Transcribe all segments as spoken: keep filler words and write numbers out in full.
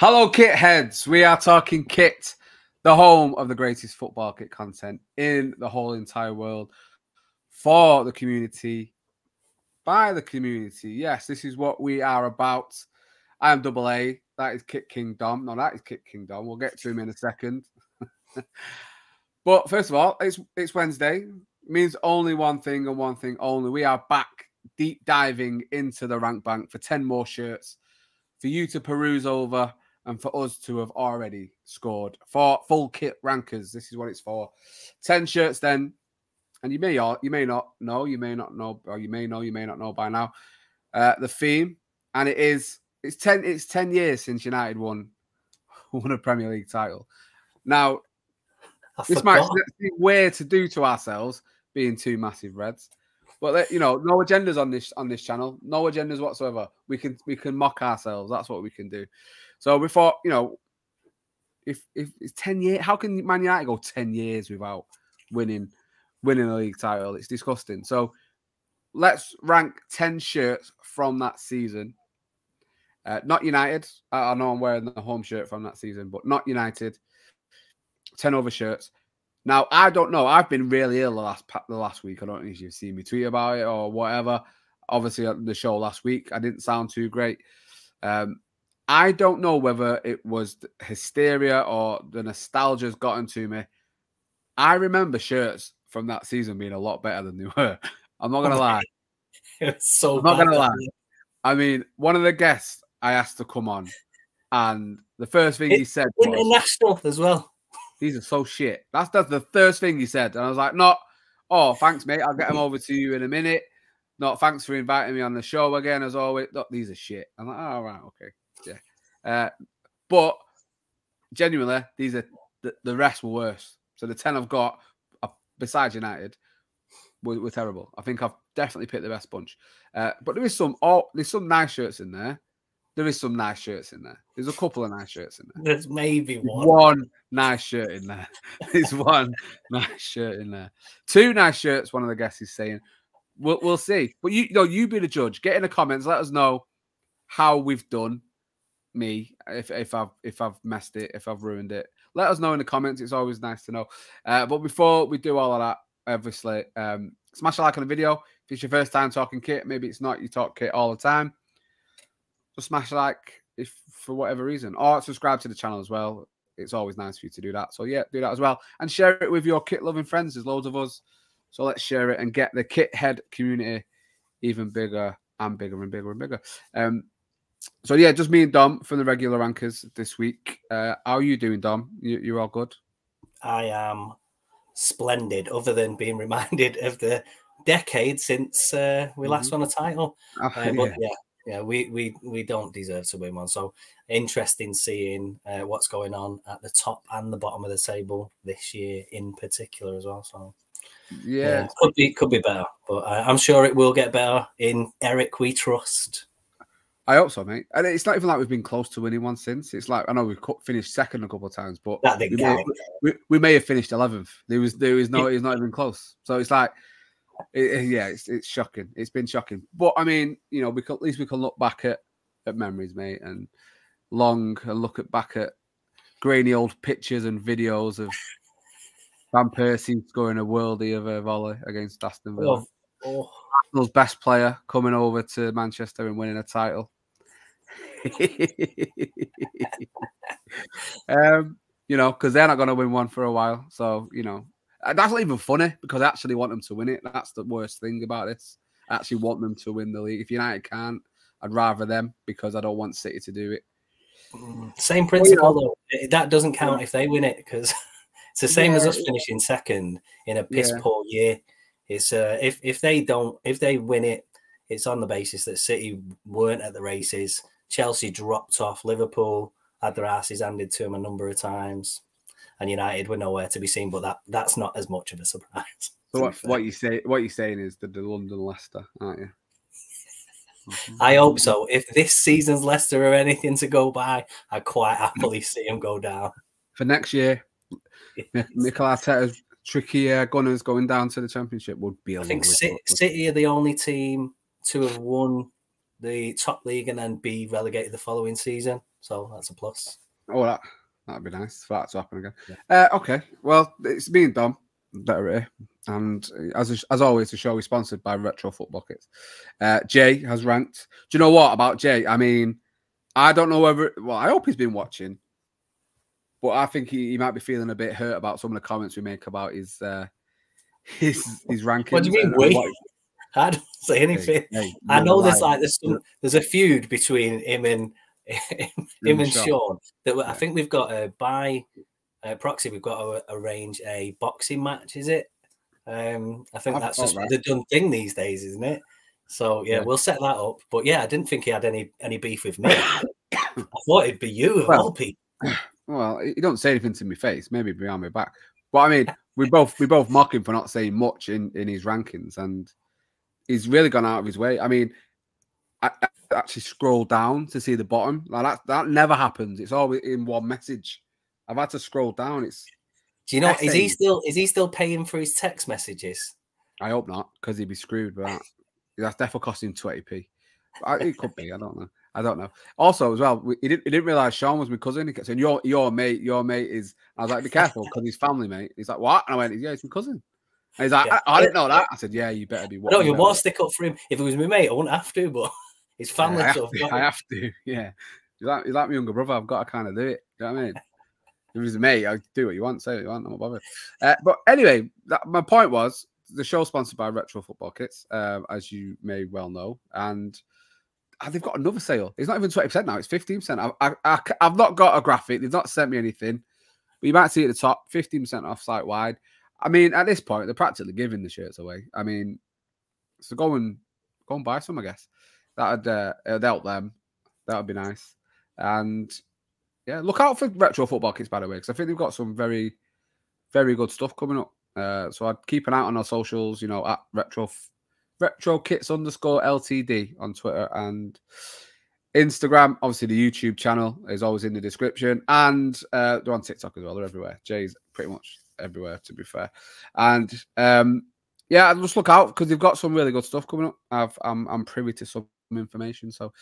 Hello, kit heads. We are talking kit, the home of the greatest football kit content in the whole entire world, for the community, by the community. Yes, this is what we are about. I am Double A. That is Kit Kingdom. No, that is Kit Kingdom. We'll get to him in a second. But first of all, it's it's Wednesday. It means only one thing and one thing only. We are back deep diving into the rank bank for ten more shirts for you to peruse over, and for us to have already scored for Full Kit Rankers. This is what it's for. ten shirts then. And you may or you may not know, you may not know, or you may know, you may not know by now, uh, the theme. And it is, it's ten, it's ten years since United won, won a Premier League title. Now, I this forgot. might be weird to do to ourselves, being two massive Reds. But, you know, no agendas on this on this channel, no agendas whatsoever. We can we can mock ourselves. That's what we can do. So we thought, you know, if if it's ten years, how can Man United go ten years without winning winning a league title? It's disgusting. So let's rank ten shirts from that season. Uh, not United. I, I know I'm wearing the home shirt from that season, but not United. Ten other shirts. Now I don't know. I've been really ill the last the last week. I don't know if you've seen me tweet about it or whatever. Obviously, on the show last week, I didn't sound too great. Um, I don't know whether it was hysteria or the nostalgia's gotten to me. I remember shirts from that season being a lot better than they were. I'm not gonna lie. It's so I'm not gonna lie. I mean, one of the guests I asked to come on, and the first thing it, he said was international as well. These are so shit. That's, that's the first thing he said, and I was like, "Not, oh, thanks, mate. I'll get them over to you in a minute. Not, thanks for inviting me on the show again, as always. Not, these are shit." I'm like, "All right, okay." Yeah, uh, but genuinely, these are the, the rest were worse. So the ten I've got, uh, besides United, were, were terrible. I think I've definitely picked the best bunch. Uh, but there is some, oh, there's some nice shirts in there. There is some nice shirts in there. There's a couple of nice shirts in there. There's maybe one, one nice shirt in there. There's one nice shirt in there. Two nice shirts. One of the guests is saying, "We'll we'll see." But you, you know, you be the judge. Get in the comments. Let us know how we've done. Me, if if I've if I've messed it, if I've ruined it, let us know in the comments. It's always nice to know. Uh, but before we do all of that, obviously, um, smash a like on the video. If it's your first time talking kit, maybe it's not. You talk kit all the time. Just smash a like if for whatever reason, or subscribe to the channel as well. It's always nice for you to do that. So yeah, do that as well, and share it with your kit loving friends. There's loads of us, so let's share it and get the kit head community even bigger and bigger and bigger and bigger. Um. So yeah, just me and Dom from the regular rankers this week. Uh, how are you doing, Dom? You, you're all good? I am splendid, other than being reminded of the decade since uh, we last mm-hmm. won a title. Oh, uh, yeah. But yeah, yeah, we we we don't deserve to win one. So interesting seeing uh, what's going on at the top and the bottom of the table this year in particular as well. So yeah, yeah could be could be better, but uh, I'm sure it will get better. In Eric, we trust. I hope so, mate. And it's not even like we've been close to winning one since. It's like, I know we've finished second a couple of times, but we may, have, we, we may have finished eleventh. There was, there is no, it's not even close. So it's like, it, yeah, it's it's shocking. It's been shocking. But I mean, you know, we can, at least we can look back at at memories, mate, and long and look at back at grainy old pictures and videos of Van Persie scoring a worldie of a volley against Aston Villa. Oh, Arsenal's best player coming over to Manchester and winning a title. um, you know, because they're not going to win one for a while. So, you know, that's not even funny, because I actually want them to win it. That's the worst thing about this. I actually want them to win the league. If United can't, I'd rather them, because I don't want City to do it. Same principle, well, you know, though. That doesn't count yeah. if they win it, because it's the same yeah, as us finishing second in a piss yeah. poor year. It's uh, if if they don't, if they win it, it's on the basis that City weren't at the races. Chelsea dropped off. Liverpool had their asses handed to them a number of times, and United were nowhere to be seen. But that that's not as much of a surprise. So what, what you say, what you're saying is the, the London Leicester, aren't you? I hope so. If this season's Leicester are anything to go by, I quite happily see them go down for next year. Mikel Arteta's tricky uh, Gunners going down to the Championship would be a I think C up. City are the only team to have won the top league and then be relegated the following season. So that's a plus. Oh, that, that'd be nice for that to happen again. Yeah. Uh, okay, well, it's me and Dom that are here. And as, as always, the show is sponsored by Retro Football Kits. Uh, Jay has ranked. Do you know what about Jay? I mean, I don't know whether... Well, I hope he's been watching. But I think he, he might be feeling a bit hurt about some of the comments we make about his uh, his his rankings. What do you mean we? What... I don't say anything. Hey, hey, I know there's like there's some, there's a feud between him and him, him and Sean. Sean that yeah. I think we've got a by uh, proxy. We've got to arrange a boxing match. Is it? Um, I think I've that's just that. the done thing these days, isn't it? So yeah, yeah, we'll set that up. But yeah, I didn't think he had any any beef with me. I thought it'd be you of well, all people. Well, he don't say anything to my face, maybe behind my back. But I mean, we both we both mock him for not saying much in, in his rankings, and he's really gone out of his way. I mean, I, I actually scroll down to see the bottom. Like that that never happens. It's always in one message. I've had to scroll down. It's do you know is he still is he still paying for his text messages? I hope not, because he'd be screwed with that. That's definitely costing twenty p. It could be, I don't know. I don't know. Also, as well, we, he didn't he didn't realize Sean was my cousin. He kept saying, "Your your mate, your mate is." I was like, "Be careful, because he's family, mate." He's like, "What?" And I went, "Yeah, it's my cousin." And he's like, yeah. I, "I didn't know that." I said, "Yeah, you better be." No, you want to stick up for him. If it was my mate, I wouldn't have to, but his family. Yeah, I, have to, I have to. Yeah, he's like, he's like my younger brother. I've got to kind of do it. You know what I mean? If he's a mate, I do what you want, say what you want. I'm not bothered. Uh, but anyway, that, my point was the show sponsored by Retro Football Kits, uh, as you may well know, and. And they've got another sale. It's not even twenty percent now. It's fifteen percent. I, I, I, I've not got a graphic. They've not sent me anything. But you might see at the top, fifteen percent off site-wide. I mean, at this point, they're practically giving the shirts away. I mean, so go and, go and buy some, I guess. That would uh, it'd help them. That would be nice. And, yeah, look out for Retro Football Kits, by the way, because I think they've got some very, very good stuff coming up. Uh, so I'd keep an eye on our socials, you know, at Retro Retro Kits underscore L T D on Twitter and Instagram. Obviously, the YouTube channel is always in the description. And uh, they're on TikTok as well. They're everywhere. Jay's pretty much everywhere, to be fair. And, um, yeah, just look out because they've got some really good stuff coming up. I've, I'm, I'm privy to some information. So,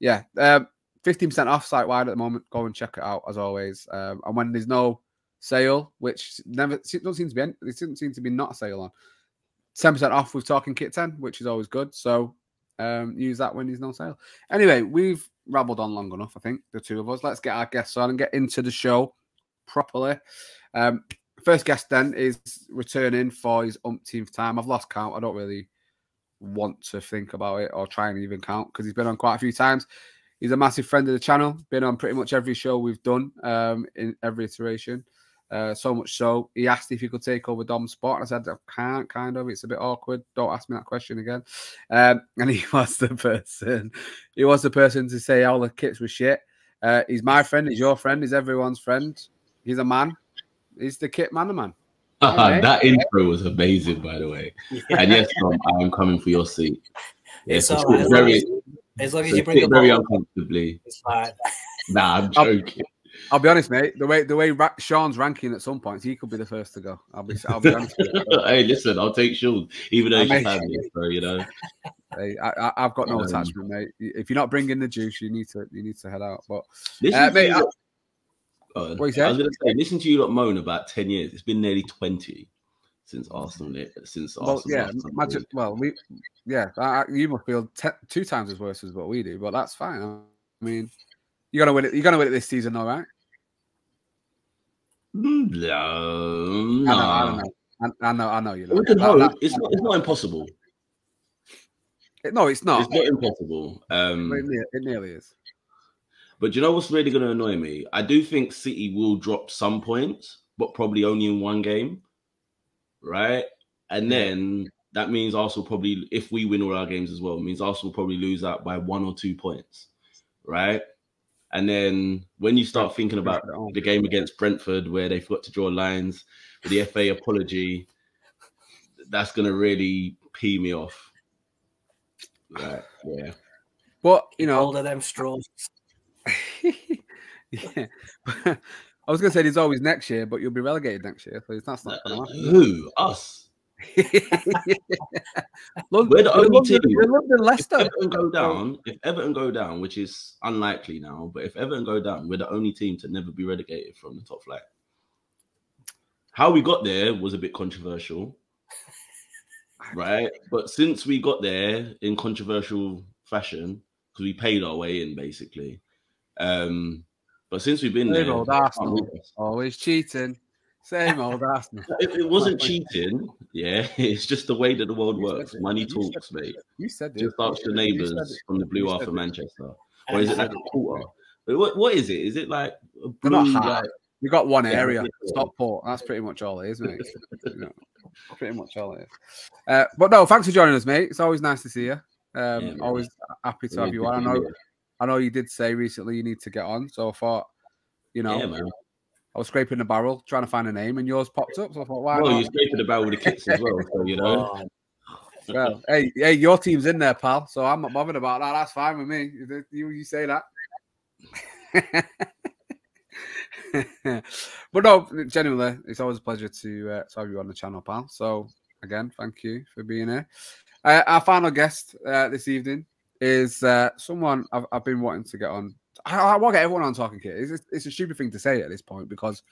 yeah, um, fifteen percent off site-wide at the moment. Go and check it out, as always. Um, and when there's no sale, which never doesn't seem to be, there doesn't seem to be not a sale on, ten percent off with Talking Kit ten, which is always good. So um, use that when there's no sale. Anyway, we've rabbled on long enough, I think, the two of us. Let's get our guests on and get into the show properly. Um, first guest then is returning for his umpteenth time. I've lost count. I don't really want to think about it or try and even count because he's been on quite a few times. He's a massive friend of the channel, been on pretty much every show we've done um, in every iteration. Uh, so much so, he asked if he could take over Dom's spot. And I said, I can't, kind of. It's a bit awkward. Don't ask me that question again. Um, and he was the person. He was the person to say all the kits were shit. Uh, he's my friend. He's your friend. He's everyone's friend. He's a man. He's the kit man, a man. Uh -huh, right? That intro was amazing, by the way. Yeah. And yes, Dom, I am coming for your seat. Yes, yeah, so right, very. As long as so you bring it very uncomfortably. It's fine. Nah, I'm joking. I'll be honest, mate. The way the way ra Sean's ranking at some points, he could be the first to go. I'll be, I'll be honest. With you. Hey, listen, I'll take Sean, even though he's family, so you know. Hey, I, I've got no um, attachment, mate. If you're not bringing the juice, you need to you need to head out. But uh, mate, I, lot, uh, what you said? I was going to say, listen to you lot moan about ten years. It's been nearly twenty since Arsenal. Since well, Arsenal, yeah, Arsenal imagine, well, we, yeah, I, you must feel te two times as worse as what we do, but that's fine. I mean. You're gonna win it. You're gonna win it this season, though, right? No, no. I know. I know. I know. I know you. We can hope. That, it's, that, not, that. it's not impossible. It, no, it's not. It's not impossible. Um, it, nearly, it nearly is. But do you know what's really gonna annoy me? I do think City will drop some points, but probably only in one game, right? And then that means Arsenal probably, if we win all our games as well, means Arsenal probably lose out by one or two points, right? And then when you start thinking about the game against Brentford where they forgot to draw lines, the F A apology, that's going to really pee me off. Right, yeah. But, you know... Older them straws. Yeah. I was going to say there's always next year, but you'll be relegated next year. So that's not going to happen. Who? Us? London, London, London, Leicester. If Everton go down, if Everton go down, which is unlikely now, but if Everton go down, we're the only team to never be relegated from the top flight. How we got there was a bit controversial, right? But since we got there in controversial fashion, because we paid our way in, basically. Um, but since we've been Same there... old Arsenal. Always cheating. Same old Arsenal. It, it wasn't cheating, yeah. It's just the way that the world you works. Money talks, said, mate. You said this. Just ask your neighbours from the blue half of Manchester. Or is it like a quarter? What, what is it? Is it like a blue... Like, you got one area, Stockport. That's pretty much all it is, mate. You know, pretty much all it is. Uh, but no, thanks for joining us, mate. It's always nice to see you. Um, yeah, always happy to yeah, have you on. I know, I know you did say recently you need to get on, so I thought, you know, yeah, I was scraping the barrel trying to find a name, and yours popped up. So I thought, why? Well, not? You scraping the barrel with the kits as well, so you know. Well, hey, hey, your team's in there, pal. So I'm not bothered about that. That's fine with me. You, you say that. But no, genuinely, it's always a pleasure to, uh, to have you on the channel, pal. So again, thank you for being here. Uh, our final guest uh, this evening is uh, someone I've, I've been wanting to get on. I, I want to get everyone on Talking Kit. It's, it's a stupid thing to say at this point because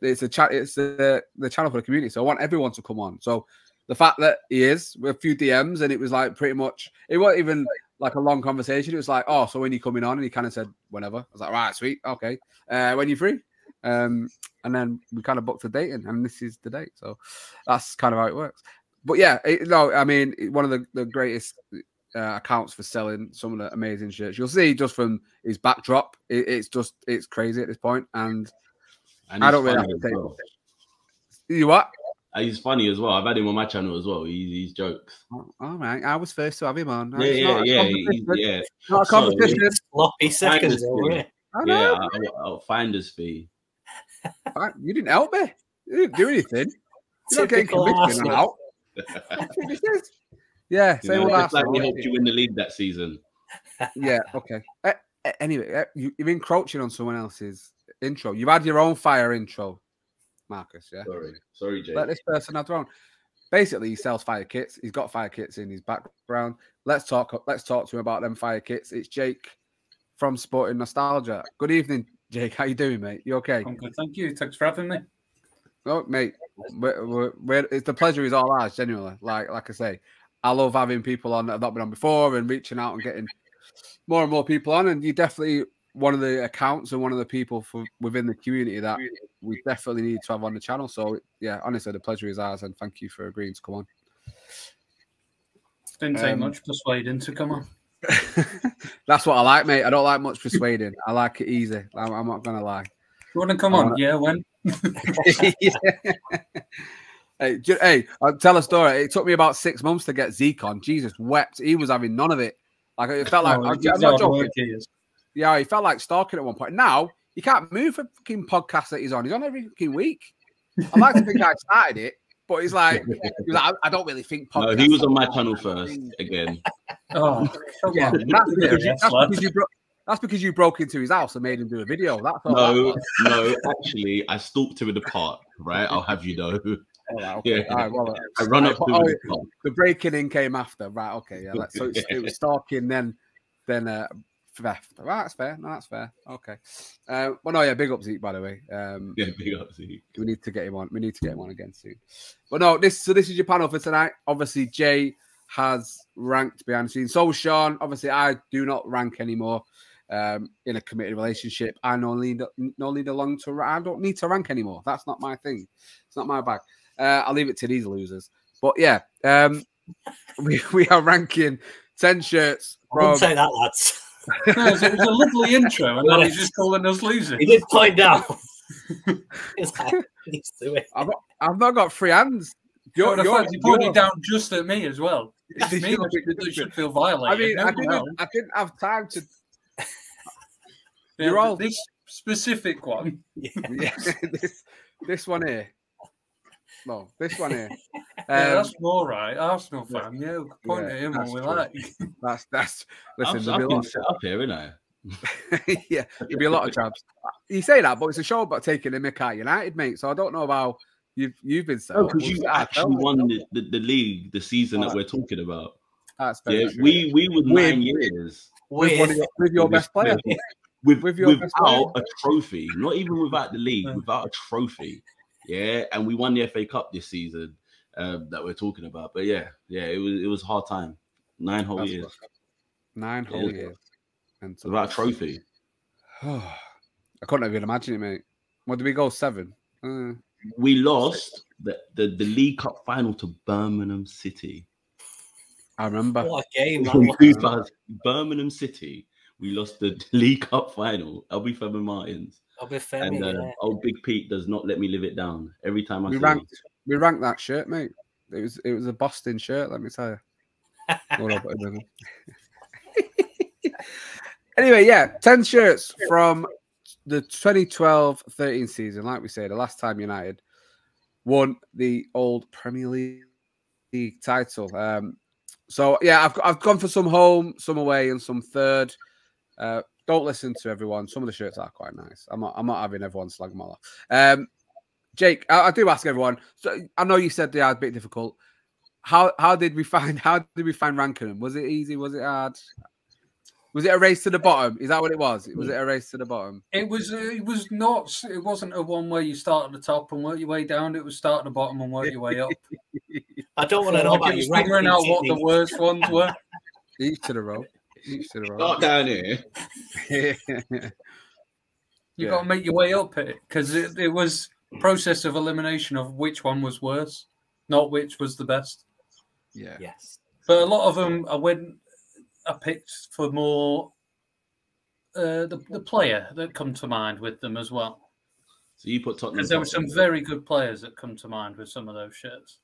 it's a chat. It's a, the channel for the community, so I want everyone to come on. So the fact that he is with a few D Ms and it was like pretty much it wasn't even like a long conversation. It was like, oh, so when are you coming on? And he kind of said whenever. I was like, right, sweet, okay. Uh, when are you free? Um, and then we kind of booked a date in, and this is the date. So that's kind of how it works. But yeah, it, no, I mean, one of the, the greatest uh, accounts for selling some of the amazing shirts. You'll see just from his backdrop, it, it's just, it's crazy at this point. And, and I don't really have to take well. You what? He's funny as well. I've had him on my channel as well. He, he's jokes. Oh, all right. I was first to have him on. Yeah, yeah, yeah. He's, yeah. Not a competition. Sloppy seconds. Yeah, know, I'll, I'll find his fee. Right, you didn't help me. You didn't do anything. You're not getting convicted now. Yeah, same you know, last like we helped you win the league that season. Yeah, okay. Uh, anyway, uh, you, you're encroaching on someone else's intro. You've had your own fire intro, Marcus. Yeah, sorry, sorry, Jake. Let this person have their own. Basically, he sells fire kits. He's got fire kits in his background. Let's talk. Let's talk to him about them fire kits. It's Jake from Sporting Nostalgia. Good evening, Jake. How you doing, mate? You okay? I'm good, thank you. Thanks for having me. Oh, mate, we're, we're, we're, it's the pleasure is all ours, genuinely. Like like I say, I love having people on that have not been on before and reaching out and getting more and more people on. And you're definitely one of the accounts and one of the people for, within the community that we definitely need to have on the channel. So, yeah, honestly, the pleasure is ours, and thank you for agreeing to come on. Didn't take um, much persuading to come on. That's what I like, mate. I don't like much persuading. I like it easy. I'm, I'm not going to lie. You want to come on? Wanna... Yeah, when? Yeah. Hey, do, hey, I'll tell a story. It took me about six months to get Zeke on. Jesus wept. He was having none of it. Like it felt like, oh, I, I'm not joking. Is. Yeah, he felt like stalking at one point. Now you can't move for fucking podcast that he's on. He's on every fucking week. I like to think I started it, but he's like, he was like, I, I don't really think. Podcast no, he was on my channel first again. Oh, yeah, that's, that's, that's because you brought. That's because you broke into his house and made him do a video. That's all no, that no, actually, I stalked him in the park, right? I'll have you know. Oh, right, okay. Yeah. All right, well, I run right, up to oh, the, oh, the breaking in came after, right? Okay, yeah. Like, so it's, it was stalking, then, then uh, theft. Right, that's fair. No, that's fair. Okay. Uh, well, no, yeah. Big up Zeke, by the way. Um, yeah, big up Zeke. We need to get him on. We need to get him on again soon. But no, this. So this is your panel for tonight. Obviously, Jay has ranked behind the scenes. So Sean, obviously, I do not rank anymore. Um, in a committed relationship, I no need no need along to. I don't need to rank anymore. That's not my thing. It's not my bag. Uh, I'll leave it to these losers. But yeah, um, we we are ranking ten shirts. From... I wouldn't say that, lads. No, it, was, it was a lovely intro, and now he's just calling us losers. He did point out. It's like, he's doing. I've not, I've not got free hands. You're, you're, you're, you pointed down just at me as well. It's me. Should, be, should feel violated. I mean, no I, didn't, I didn't have time to. You're yeah, all this specific one. Yeah. Yeah, this, this one here. No, this one here. Um, yeah, that's more right. Arsenal fan. Yeah, yeah point yeah, at him all we like. That's that's. Listen, I've been set up here, innit? Yeah, there'll be a lot of jabs. You say that, but it's a show about taking the mick out United, mate. So I don't know about You've you've been so. Because oh, you actually won the, the, the league the season oh, that we're talking about. That's yeah, true. we we were nine years with, with, one of your, with your with, best player. With, with your without best player. a trophy, not even without the league, yeah. without a trophy. Yeah, and we won the F A Cup this season uh, that we're talking about. But yeah, yeah, it was it was a hard time. Nine whole That's years. Rough. Nine whole yeah. years. And so without a trophy. I couldn't even imagine it, mate. What did we go? Seven. Uh, we lost the, the, the League Cup final to Birmingham City. I remember. What a game. That Birmingham City. We lost the League Cup final. I'll be Femi Martins. I'll be Femi, and, uh, yeah. Old Big Pete does not let me live it down. Every time I we see ranked, it. We ranked that shirt, mate. It was it was a Boston shirt, let me tell you. Anyway, yeah, ten shirts from the twenty twelve thirteen season. Like we said, the last time United won the old Premier League title. Um, so yeah, I've I've gone for some home, some away, and some third. Uh, don't listen to everyone. Some of the shirts are quite nice. I'm not I'm not having everyone slag them all off. Um, Jake, I, I do ask everyone. So I know you said they are a bit difficult. How how did we find how did we find ranking them? Was it easy? Was it hard? Was it a race to the bottom? Is that what it was? Was it a race to the bottom? It was. It was not. It wasn't a one where you start at the top and work your way down. It was start at the bottom and work your way up. I don't want to know about you figuring out what the worst ones were. Each to the row. Each to the row. Start down here. yeah. You yeah. got to make your way up it because it, it was process of elimination of which one was worse, not which was the best. Yeah. Yes. But a lot of them, I went. I picked for more uh, the the player that come to mind with them as well. So you put Tottenham because there were some very good players that come to mind with some of those shirts.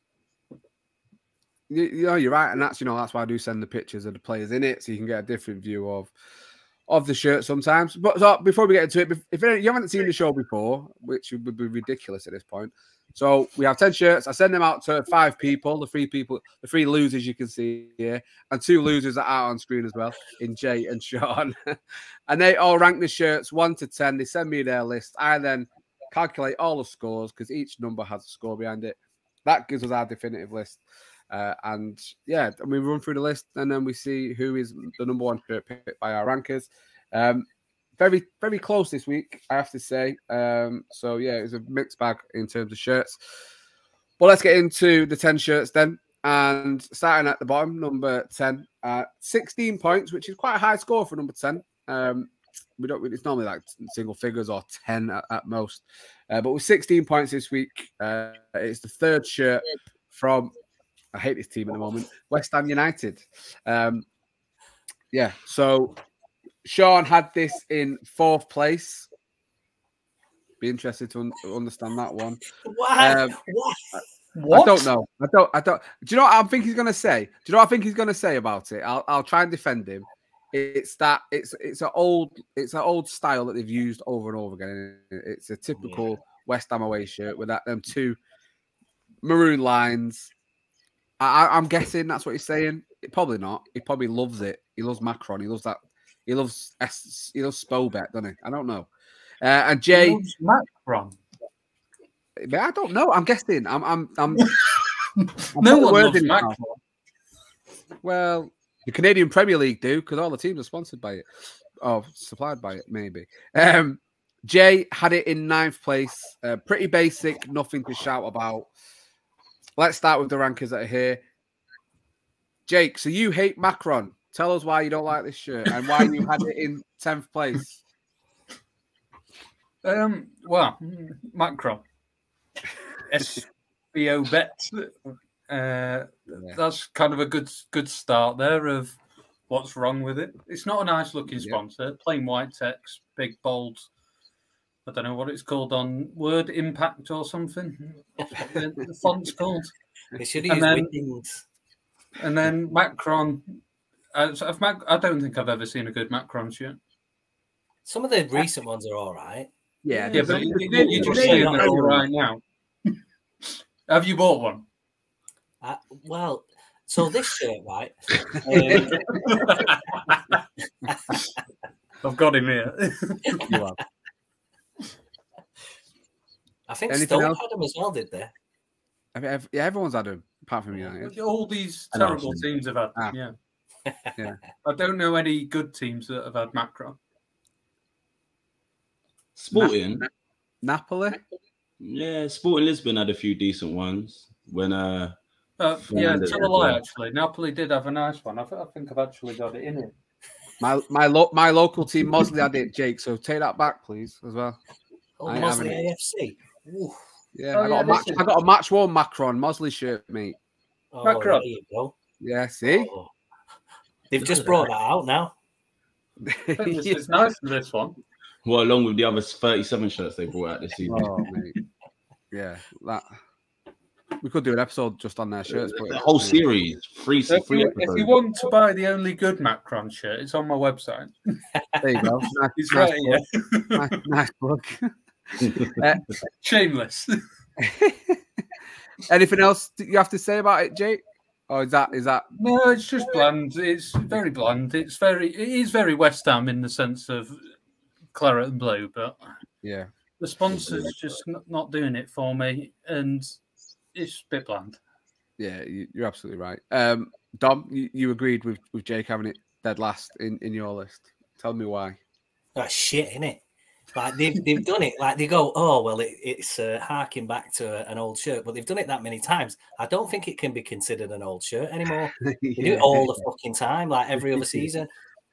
You, you know, you're right, and that's you know that's why I do send the pictures of the players in it, so you can get a different view of of the shirt sometimes. But so before we get into it, if you haven't seen the show before, which would be ridiculous at this point, so we have ten shirts. I send them out to five people, the three people, the three losers you can see here, and two losers are out on screen as well, in Jay and Sean. And they all rank the shirts one to ten. They send me their list. I then calculate all the scores because each number has a score behind it. That gives us our definitive list. Uh, and yeah, we run through the list and then we see who is the number one shirt picked by our rankers. Um, very, very close this week, I have to say. Um, so yeah, it was a mixed bag in terms of shirts. But let's get into the ten shirts then. And starting at the bottom, number ten, uh, sixteen points, which is quite a high score for number ten. Um, we don't, it's normally like single figures or ten at, at most. Uh, but with sixteen points this week, uh, it's the third shirt from. I hate this team at the moment. West Ham United. Um, yeah, so Sean had this in fourth place. Be interested to un understand that one. What? Um, what? What? I don't know. I don't. I don't. Do you know what I think he's going to say? Do you know what I think he's going to say about it? I'll. I'll try and defend him. It's that. It's. It's an old. It's an old style that they've used over and over again. It's a typical yeah. West Ham away shirt with that them two maroon lines. I, I'm guessing that's what he's saying. It, probably not. He probably loves it. He loves Macron. He loves that. He loves. He loves Spobeck, doesn't he? I don't know. Uh, and Jay he loves Macron. I don't know. I'm guessing. I'm. I'm. I'm no one loves Macron. Now. Well, the Canadian Premier League do because all the teams are sponsored by it, or supplied by it, maybe. Um, Jay had it in ninth place. Uh, pretty basic. Nothing to shout about. Let's start with the rankers that are here. Jake, so you hate Macron. Tell us why you don't like this shirt and why you had it in tenth place. Um, well, Macron. S B O bet. Uh, yeah. That's kind of a good good start there of what's wrong with it. It's not a nice looking sponsor. Yep. Plain white text, big, bold. I don't know what it's called on Word Impact or something. That's what the, the font's called. They should use Windings. And then Macron. Uh, so I've, I don't think I've ever seen a good Macron shirt. Some of the recent ones are all right. Yeah, yeah, yeah but you, you, you just saying they're all right now. Have you bought one? Uh, well, so this shirt, right? um... I've got him here. You have. I think Anything Stoke else? had them as well, did they? I mean, yeah, everyone's had him, apart from United. All these terrible teams have had ah. yeah. yeah. I don't know any good teams that have had Macron. Sporting. Na Na Napoli? Yeah, Sporting Lisbon had a few decent ones. When uh, uh yeah, tell a lie, actually. Napoli did have a nice one. I think I've actually got it in it. My my lo my local team, Mosley, had it, Jake. So take that back, please, as well. Oh, Mosley A F C. Oof. Yeah, oh, I, got yeah a match, is... I got a match worn Macron Mosley shirt, mate. Oh, Macron. There you go. Yeah, see? Oh. They've just brought that out now. It's, it's nice for this one. Well, along with the other thirty-seven shirts they brought out this season. Oh, mate. Yeah, that. We could do an episode just on their shirts. The whole series. Free, so free if, you, if you want to buy the only good Macron shirt, it's on my website. There you go. Nice, He's nice right plug. Yeah. nice, nice plug. uh, Shameless. Anything else you have to say about it, Jake? Or is that is that? No, it's just bland. It's very bland. It's very it is very West Ham in the sense of claret and blue, but yeah, the sponsor's just not, not doing it for me, and it's a bit bland. Yeah, you, you're absolutely right. Um, Dom, you, you agreed with with Jake having it dead last in in your list. Tell me why. That's shit, isn't it? Like they've they've done it. Like they go, oh well, it, it's uh, harking back to a, an old shirt, but they've done it that many times. I don't think it can be considered an old shirt anymore. They yeah. do it all the fucking time, like every other season.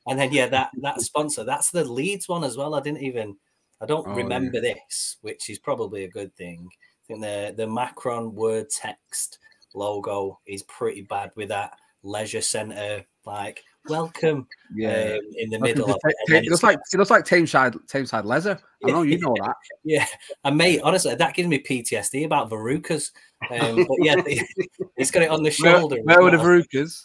And then yeah, that that sponsor, that's the Leeds one as well. I didn't even, I don't oh, remember yeah. this, which is probably a good thing. I think the the Macron word text logo is pretty bad with that leisure centre like. Welcome, yeah, um, in the middle. Of it, it looks like it looks like Tameside, Tameside leather. I know you know that. Yeah, and mate, honestly, that gives me P T S D about Verrucas. Um, but yeah, they, it's got it on the shoulder. Where, where were the Verrucas?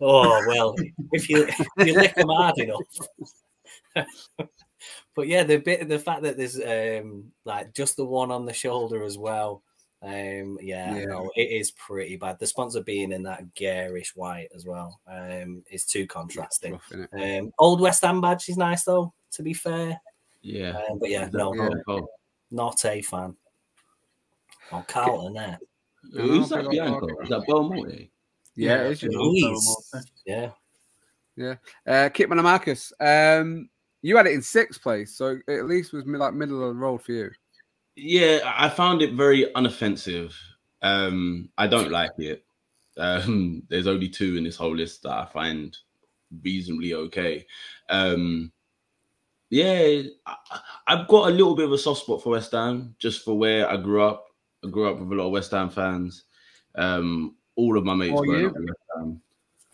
Oh well, if you if you lick them hard enough. But yeah, the bit the fact that there's um like just the one on the shoulder as well. Um, yeah, yeah. No, it is pretty bad. The sponsor being in that garish white as well, um, is too contrasting. Rough, um, old West Ham badge is nice though, to be fair. Yeah, um, but yeah, no, yeah. Not, not a fan. Oh, Carlton there. Who's that Bianco? Is that Belmonte? Yeah, yeah, it's just yeah, yeah. Uh, Kitman and Marcus, um, you had it in sixth place, so it at least was like middle of the road for you. Yeah, I found it very unoffensive. Um, I don't like it. Um, there's only two in this whole list that I find reasonably okay. Um, yeah, I, I've got a little bit of a soft spot for West Ham, just for where I grew up. I grew up with a lot of West Ham fans. Um, all of my mates oh, growing yeah. up with West Ham.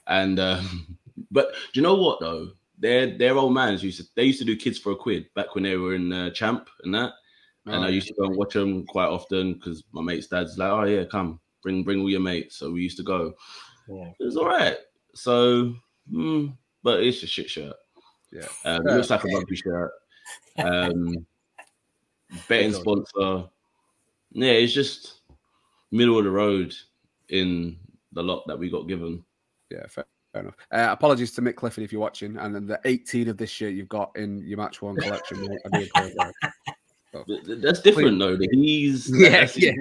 And um, but do you know what though? Their their old mans used to they used to do Kids for a Quid back when they were in uh, Champ and that. And I used to go and watch them quite often because my mate's dad's like, oh, yeah, come, bring bring all your mates. So we used to go. Yeah. It was all right. So, mm, but it's a shit shirt. Yeah. Um, it looks like a rugby shirt. Um, betting sponsor. Yeah, it's just middle of the road in the lot that we got given. Yeah, fair, fair enough. Uh, apologies to Mick Clifford if you're watching. And then the eighteen of this shirt you've got in your match one collection. Oh. That's different, Please. though. That he's yeah, yeah.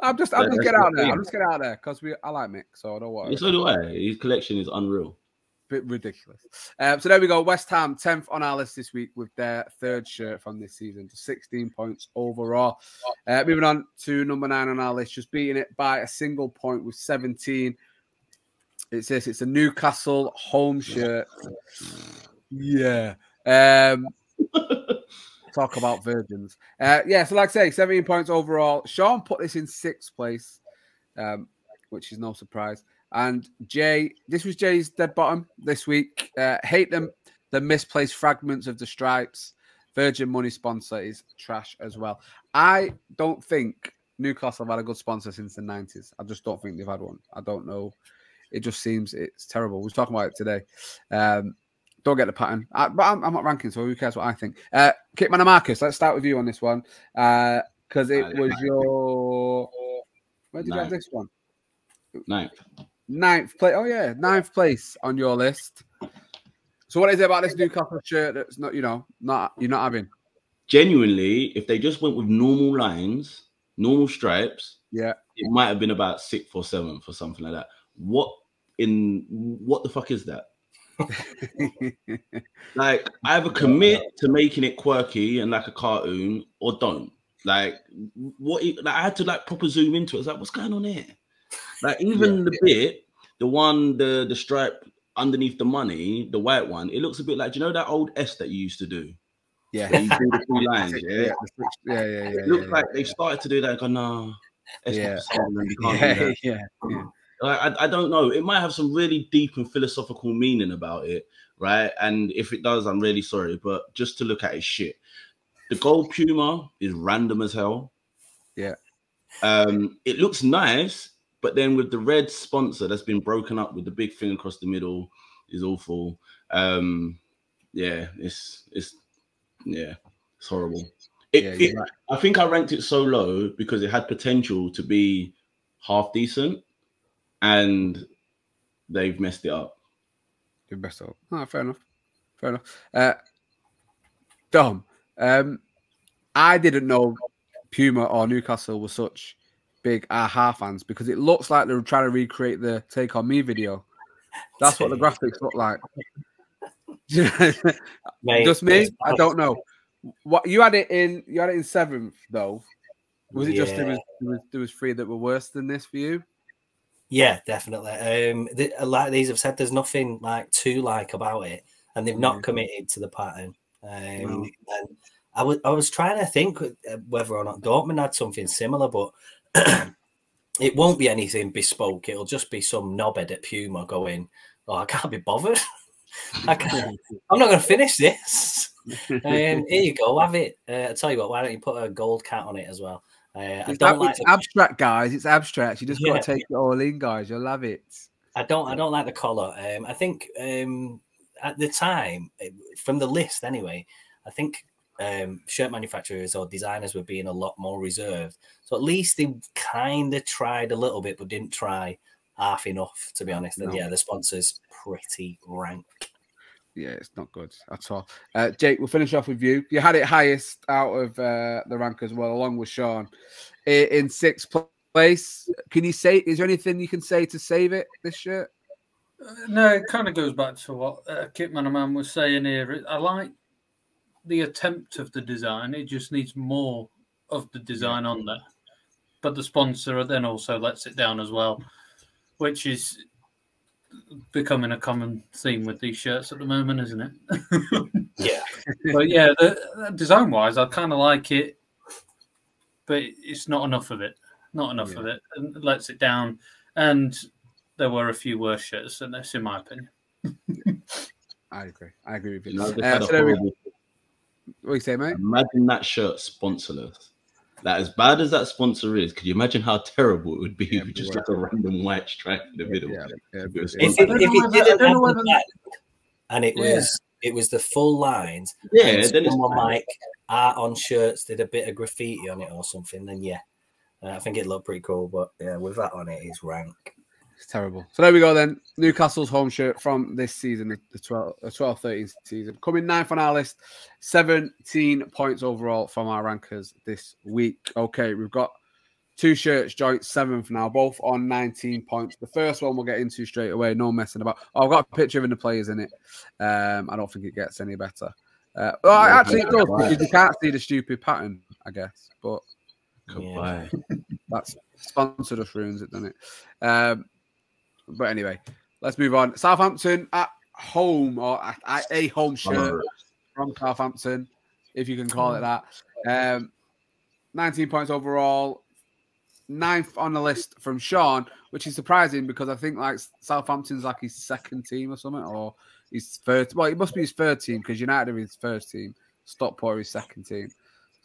I'm just, I'm just get out there. I'm just get out there because we, I like Mick, so I don't worry. Yeah, so do I. His collection is unreal, bit ridiculous. Um, so there we go. West Ham tenth on our list this week with their third shirt from this season, to sixteen points overall. Uh, moving on to number nine on our list, just beating it by a single point with seventeen. It's this. It's a Newcastle home shirt. Yeah. Um. Talk about virgins. Uh, yeah, so like I say, seventeen points overall. Sean put this in sixth place, um, which is no surprise. And Jay, this was Jay's dead bottom this week. Uh, hate them, the misplaced fragments of the stripes. Virgin money sponsor is trash as well. I don't think Newcastle have had a good sponsor since the nineties. I just don't think they've had one. I don't know. It just seems it's terrible. We were talking about it today. Um, Don't get the pattern. I, but I'm, I'm not ranking, so who cares what I think? Uh, Kitman and Marcus, let's start with you on this one. Because uh, it was your... Where did ninth. you have this one? Ninth. Ninth place. Oh, yeah. Ninth place on your list. So what is it about this Newcastle shirt that's not, you know, not you're not having? Genuinely, if they just went with normal lines, normal stripes, yeah, it might have been about sixth or seventh or something like that. What in what the fuck is that? Like, either commit to making it quirky and like a cartoon, or don't. Like, what? Like, I had to like proper zoom into it. It's like, what's going on here? Like, even yeah. the bit, the one, the the stripe underneath the money, the white one, it looks a bit like, do you know that old S that you used to do? Yeah, you do the three lines, yeah? Yeah, yeah, yeah. It yeah, looks yeah, like yeah. they started to do that. And go, no, it's yeah. not you can't yeah, do that. yeah, yeah. Like, I, I don't know. It might have some really deep and philosophical meaning about it, right? And if it does, I'm really sorry. But just to look at it, shit. The gold puma is random as hell. Yeah. Um, it looks nice, but then with the red sponsor that's been broken up with the big thing across the middle is awful. Um, yeah, it's it's yeah, it's horrible. It, yeah, it, right. I think I ranked it so low because it had potential to be half decent, and they've messed it up. They've messed it up. Oh, fair enough. Fair enough. Uh, Dom. Um, I didn't know Puma or Newcastle were such big Aha fans, because it looks like they were trying to recreate the Take On Me video. That's what the graphics look like. Mate, just me? I don't know. What you had it in? You had it in seventh though. Was it yeah. just there was, there was there was three that were worse than this for you? Yeah, definitely. Um, the, like these have said, there's nothing like too like about it, and they've not committed to the pattern. Um, wow. And I was I was trying to think whether or not Dortmund had something similar, but it won't be anything bespoke. It'll just be some knobhead at Puma going, "Oh, I can't be bothered. I can't. I'm not going to finish this." Um, here you go, have it. Uh, I tell you what, why don't you put a gold cat on it as well? Uh, I don't like it's the... abstract, guys. It's abstract. You just yeah. got to take it all in, guys. You'll love it. I don't. I don't like the collar. Um, I think. Um, At the time, from the list anyway, I think um, shirt manufacturers or designers were being a lot more reserved. So at least they kind of tried a little bit, but didn't try half enough, to be honest. And no. yeah, the sponsor's pretty rank. Yeah, it's not good at all. Uh, Jake, we'll finish off with you. You had it highest out of uh, the rank as well, along with Sean. In sixth place, can you say, is there anything you can say to save it, this shirt? No, it kind of goes back to what uh, Kitman Man was saying here. I like the attempt of the design. It just needs more of the design on there. But the sponsor then also lets it down as well, which is becoming a common theme with these shirts at the moment, isn't it? Yeah. But yeah, the, design-wise, I kind of like it, but it's not enough of it. Not enough yeah. of it. And it lets it down. And... there were a few worse shirts than this, in my opinion. I agree. I agree with you. No, uh, so we... What you say, mate? Imagine that shirt sponsorless. Like, as bad as that sponsor is, could you imagine how terrible it would be yeah, if you just took like a random white stripe in the middle? Yeah, yeah, yeah, if it, if it didn't have the black, and it yeah. was it was the full lines, yeah, then it's like art on shirts did a bit of graffiti on it or something, then yeah, uh, I think it looked pretty cool. But yeah, with that on it, it's rank. It's terrible. So there we go then. Newcastle's home shirt from this season, the twelve thirteen season. Coming ninth on our list, seventeen points overall from our rankers this week. Okay, we've got two shirts joint seventh now, both on nineteen points. The first one we'll get into straight away, no messing about. Oh, I've got a picture of the players in it. Um, I don't think it gets any better. Uh, well, actually it does, because you can't see the stupid pattern, I guess. But yeah. that's sponsored us ruins it, doesn't it? Um, But anyway, let's move on. Southampton at home, or at a home shirt from Southampton, if you can call it that. Um, nineteen points overall, ninth on the list from Sean, which is surprising because I think like Southampton's like his second team or something, or his third. Well, it must be his third team because United are his first team, Stockport are his second team.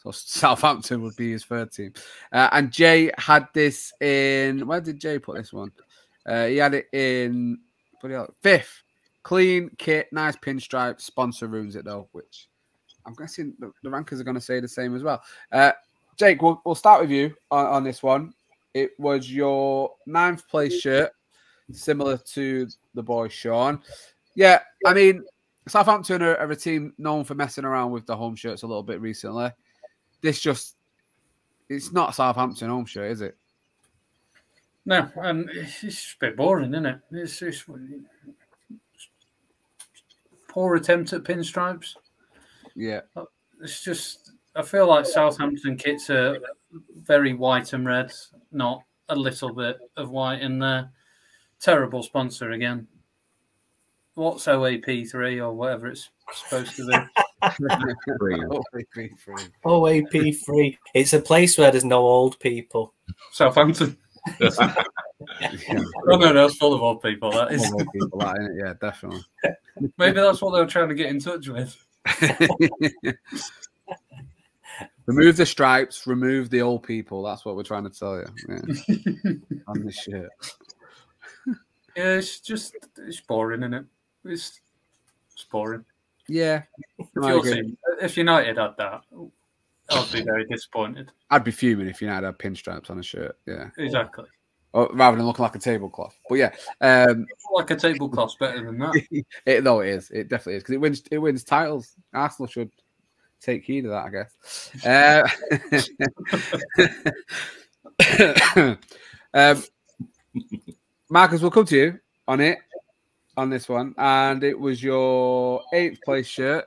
So Southampton would be his third team. Uh, and Jay had this in, where did Jay put this one? Uh, he had it in fifth. Clean kit, nice pinstripe. Sponsor ruins it though, which I'm guessing the, the rankers are going to say the same as well. Uh, Jake, we'll, we'll start with you on, on this one. It was your ninth place shirt, similar to the boy Sean. Yeah, I mean, Southampton are, are a team known for messing around with the home shirts a little bit recently. This just, it's not a Southampton home shirt, is it? No, and it's, it's a bit boring, isn't it? It's, it's, it's poor attempt at pinstripes. Yeah. It's just, I feel like Southampton kits are very white and red, not a little bit of white in there. Terrible sponsor again. What's O A P three or whatever it's supposed to be? O A P three. It's a place where there's no old people. Southampton. Yeah. Oh no, no, it's full of old people. That is. Full of old people, that, isn't it? Yeah, definitely. Maybe that's what they were trying to get in touch with. Remove the stripes, remove the old people. That's what we're trying to tell you. Yeah. On this shirt. Yeah, it's just it's boring, isn't it? It's, it's boring. Yeah. If, your team, if United had that, I'd be very disappointed. I'd be fuming if United had pinstripes on a shirt. Yeah. Exactly. Or, rather than looking like a tablecloth. But yeah. Um, like a tablecloth's better than that. It, no, it is. It definitely is. Because it wins, it wins titles. Arsenal should take heed of that, I guess. Uh, um, Marcus, we'll come to you on it. On this one, and it was your eighth place shirt.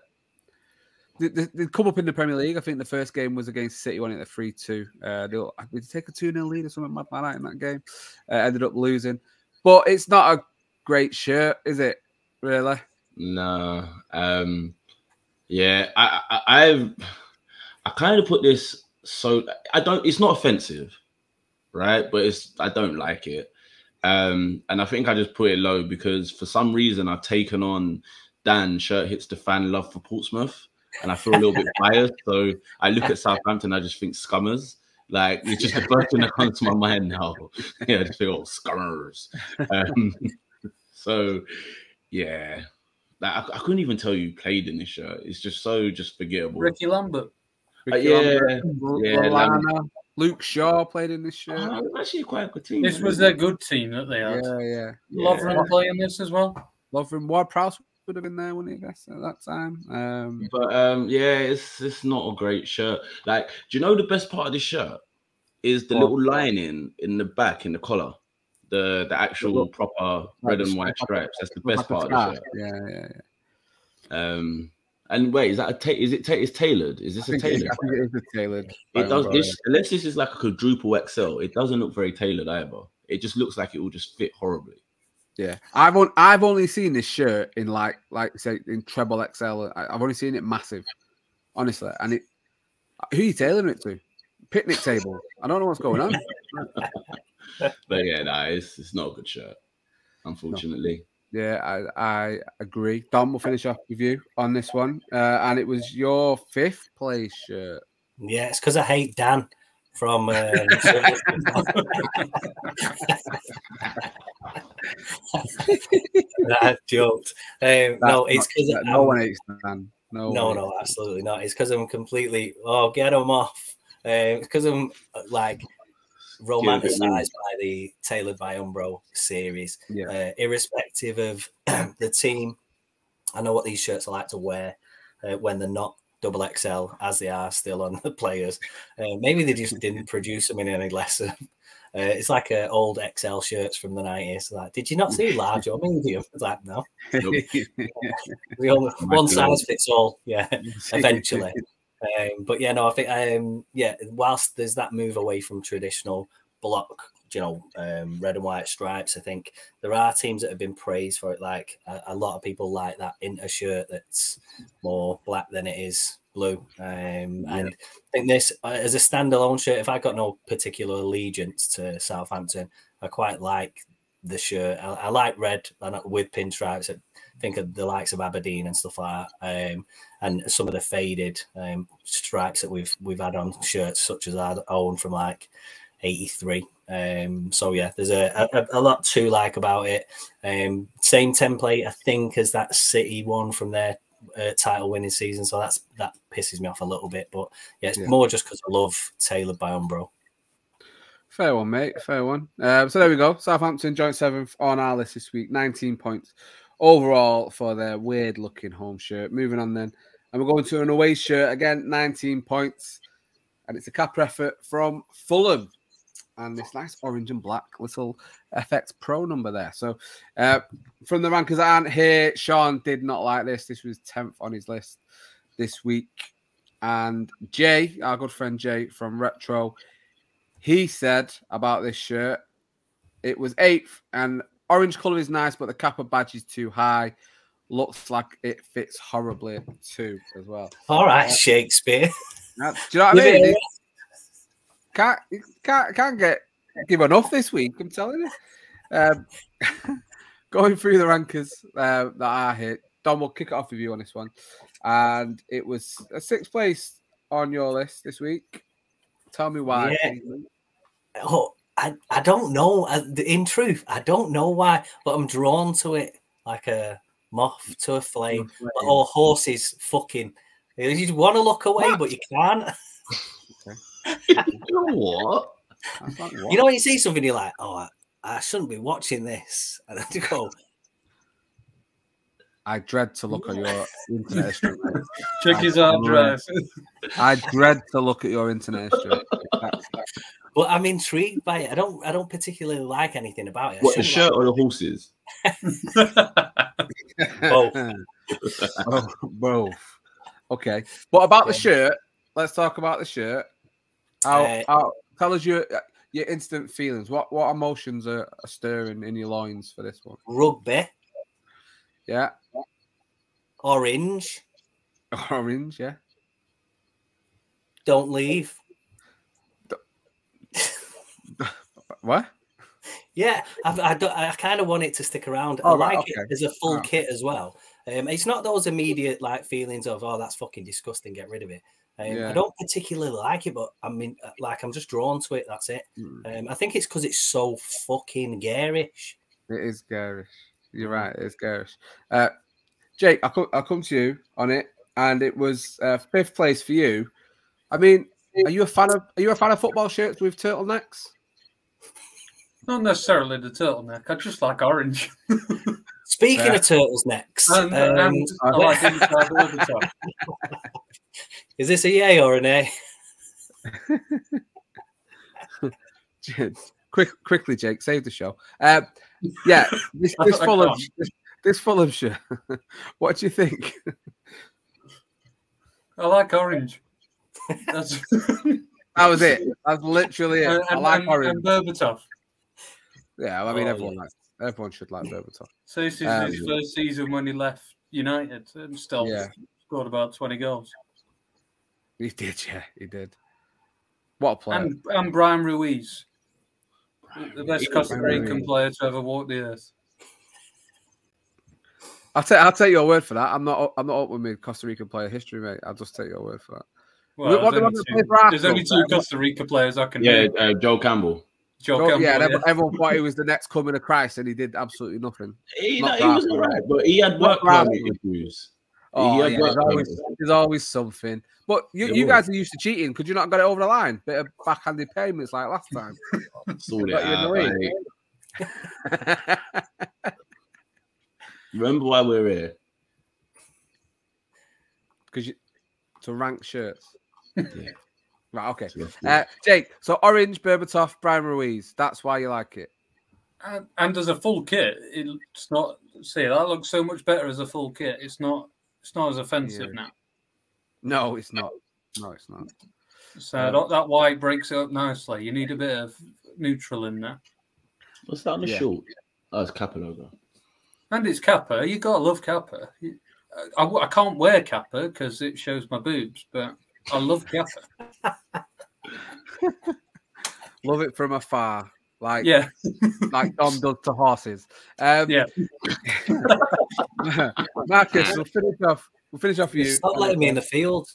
They, they, they'd come up in the Premier League. I think the first game was against City, won it at three two. Uh, they'll they take a two nil lead or something mad like that in that game. Uh, ended up losing. But it's not a great shirt, is it, really? No. Um, yeah, I, I, I've, I kind of put this so I don't, it's not offensive, right? But it's, I don't like it. Um, and I think I just put it low because for some reason I've taken on Dan shirt hits the fan love for Portsmouth, and I feel a little bit biased. So I look at Southampton, I just think scummers. Like it's just the first thing that comes to my mind now. Yeah, I just feel scummers. Um, so yeah, like, I, I couldn't even tell you played in this shirt. It's just so just forgettable. Ricky Lambert. Ricky uh, yeah, Lambert. yeah, Lallana. Luke Shaw played in this shirt. Oh, actually, quite a good team. This was their good team that they had. Yeah, yeah. Lovren yeah. playing this as well. Lovren, Ward Prowse would have been there, wouldn't he? I guess at that time. Um, but um, yeah, it's it's not a great shirt. Like, do you know the best part of this shirt is the oh, little lining in the back in the collar, the the actual look, proper red and white stripes. That's the best part of the shirt. Yeah, yeah, yeah. Um. And wait, is that a ta is it ta it's tailored? Is this I a tailored? It, I think it is a tailored. It does this yeah. unless this is like a quadruple X L. It doesn't look very tailored either. It just looks like it will just fit horribly. Yeah, I've on, I've only seen this shirt in like like say in treble X L. I, I've only seen it massive, honestly. And it, who are you tailoring it to? Picnic table. I don't know what's going on. But yeah, nah, it's it's not a good shirt, unfortunately. No. Yeah, I, I agree. Dom, will finish off with you on this one. Uh, and it was your fifth place shirt. Yeah, it's because I hate Dan from... Uh, I joked. Um, no, it's because... No one hates Dan. No, no, no, absolutely not. It's because I'm completely... Oh, get him off. Um, it's because I'm, like... romanticized by the Tailored by Umbro series, yeah. uh, irrespective of the team. I know what these shirts are like to wear uh, when they're not double X L, as they are still on the players. Uh, maybe they just didn't produce them in any lesser. Uh, it's like uh, old X L shirts from the nineties. Like, did you not see large or medium? It's like, no, nope. we all, one size fits all. Yeah, eventually. Um, but yeah, no, I think um, yeah. Whilst there's that move away from traditional block, you know, um, red and white stripes, I think there are teams that have been praised for it. Like a, a lot of people like that in a shirt that's more black than it is blue. Um, and yeah. I think this uh, as a standalone shirt, if I got no particular allegiance to Southampton, I quite like the shirt. I, I like red and with pinstripes. It, think of the likes of Aberdeen and stuff like that, um, and some of the faded um, stripes that we've we've had on shirts such as our own from like eighty-three. Um, so yeah, there's a, a a lot to like about it. Um, same template, I think, as that City one from their uh, title winning season. So that's that pisses me off a little bit, but yeah, it's yeah. more just because I love Tailored by Umbro. Fair one, mate. Fair one. Uh, so there we go. Southampton joint seventh on our list this week, nineteen points overall for their weird-looking home shirt. Moving on then. And we're going to an away shirt again, nineteen points. And it's a cap effort from Fulham. and this nice orange and black little F X Pro number there. So uh, from the rankers that aren't here, Sean did not like this. This was tenth on his list this week. And Jay, our good friend Jay from Retro, he said about this shirt, it was eighth, and orange colour is nice, but the Kappa badge is too high. Looks like it fits horribly too as well. All right, uh, Shakespeare. Do you know what I mean? It, can't, can't, can't get give enough this week, I'm telling you. Um, going through the rankers uh, that are here, Dom, will kick it off with you on this one. And it was a sixth place on your list this week. Tell me why. Yeah. Oh, I, I don't know. In truth, I don't know why, but I'm drawn to it like a moth to a flame. But all horses fucking. You want to look away, what? But you can't. Okay. You know what? Like, what? You know when you see something, you're like, oh, I, I shouldn't be watching this. And I have to go... I dread to look at your internet strip. Check his hard drive. I dread to look at your internet strip. But I'm intrigued by it. I don't. I don't particularly like anything about it. What, the shirt or the horses? Both. Oh, both. Okay. What about the shirt? Let's talk about the shirt. I'll, uh, I'll tell us your your instant feelings. What what emotions are, are stirring in your loins for this one? Rugby. Yeah. Orange. Orange, yeah. Don't leave. What? Yeah, I've, I, don't, I kind of want it to stick around. Oh, I like right, okay. it as a full oh. kit as well. Um, it's not those immediate like feelings of, oh, that's fucking disgusting, get rid of it. Um, yeah. I don't particularly like it, but I mean, like, I'm just drawn to it, that's it. Mm. Um, I think it's because it's so fucking garish. It is garish. You're right, it's garish. Uh, Jake, I'll, co I'll come to you on it, and it was uh, fifth place for you. I mean, are you a fan of are you a fan of football shirts with turtlenecks? Not necessarily the turtleneck. I just like orange. Speaking yeah. of turtles' necks, and, um, and I like inside Berbatov. Is this a yay or an A? Quick, quickly, Jake, save the show. Uh, yeah, this, this Fulham, this, this Fulham shirt. What do you think? I like orange. That's... That was it. That's literally it. And, I like and, orange. And Berbatov. Yeah, well, I mean, oh, everyone yeah. likes, everyone should like Berbatov. So this is um, his first season when he left United, and still yeah. scored about twenty goals. He did, yeah, he did. What a player! And, and Brian Ruiz. The best Costa Rican player to ever walk the earth. I'll take I'll take your word for that. I'm not I'm not up with me Costa Rican player history, mate. I'll just take your word for that. Well, what, there's, what, only two, there's only two Costa Rica players I can. Yeah, uh, Joe Campbell. Joe, Joe Campbell. Yeah, yeah. Everyone, everyone thought he was the next coming of Christ, and he did absolutely nothing. He, not he was alright, but he had work issues. Oh, yeah, there's, always, there's always something. But you, you guys are used to cheating. Could you not get it over the line? Bit of backhanded payments like last time. Sorted it out, mate. Remember why we're here? Because you to rank shirts. Yeah. Right. Okay. Uh, Jake. So orange, Berbatov, Brian Ruiz. That's why you like it. And, and as a full kit, it's not. See, that looks so much better as a full kit. It's not. It's not as offensive yeah. now. No, it's not. No, it's not. So yeah. that, that white breaks it up nicely. You need a bit of neutral in there. What's that on the yeah. short? Oh, it's Kappa logo. And it's Kappa. You gotta love Kappa. I, I, I can't wear Kappa because it shows my boobs, but I love Kappa. Love it from afar, like yeah, like Dom does to horses. Um, yeah, Marcus, we'll finish off. We'll finish off for you. Stop letting me in the field.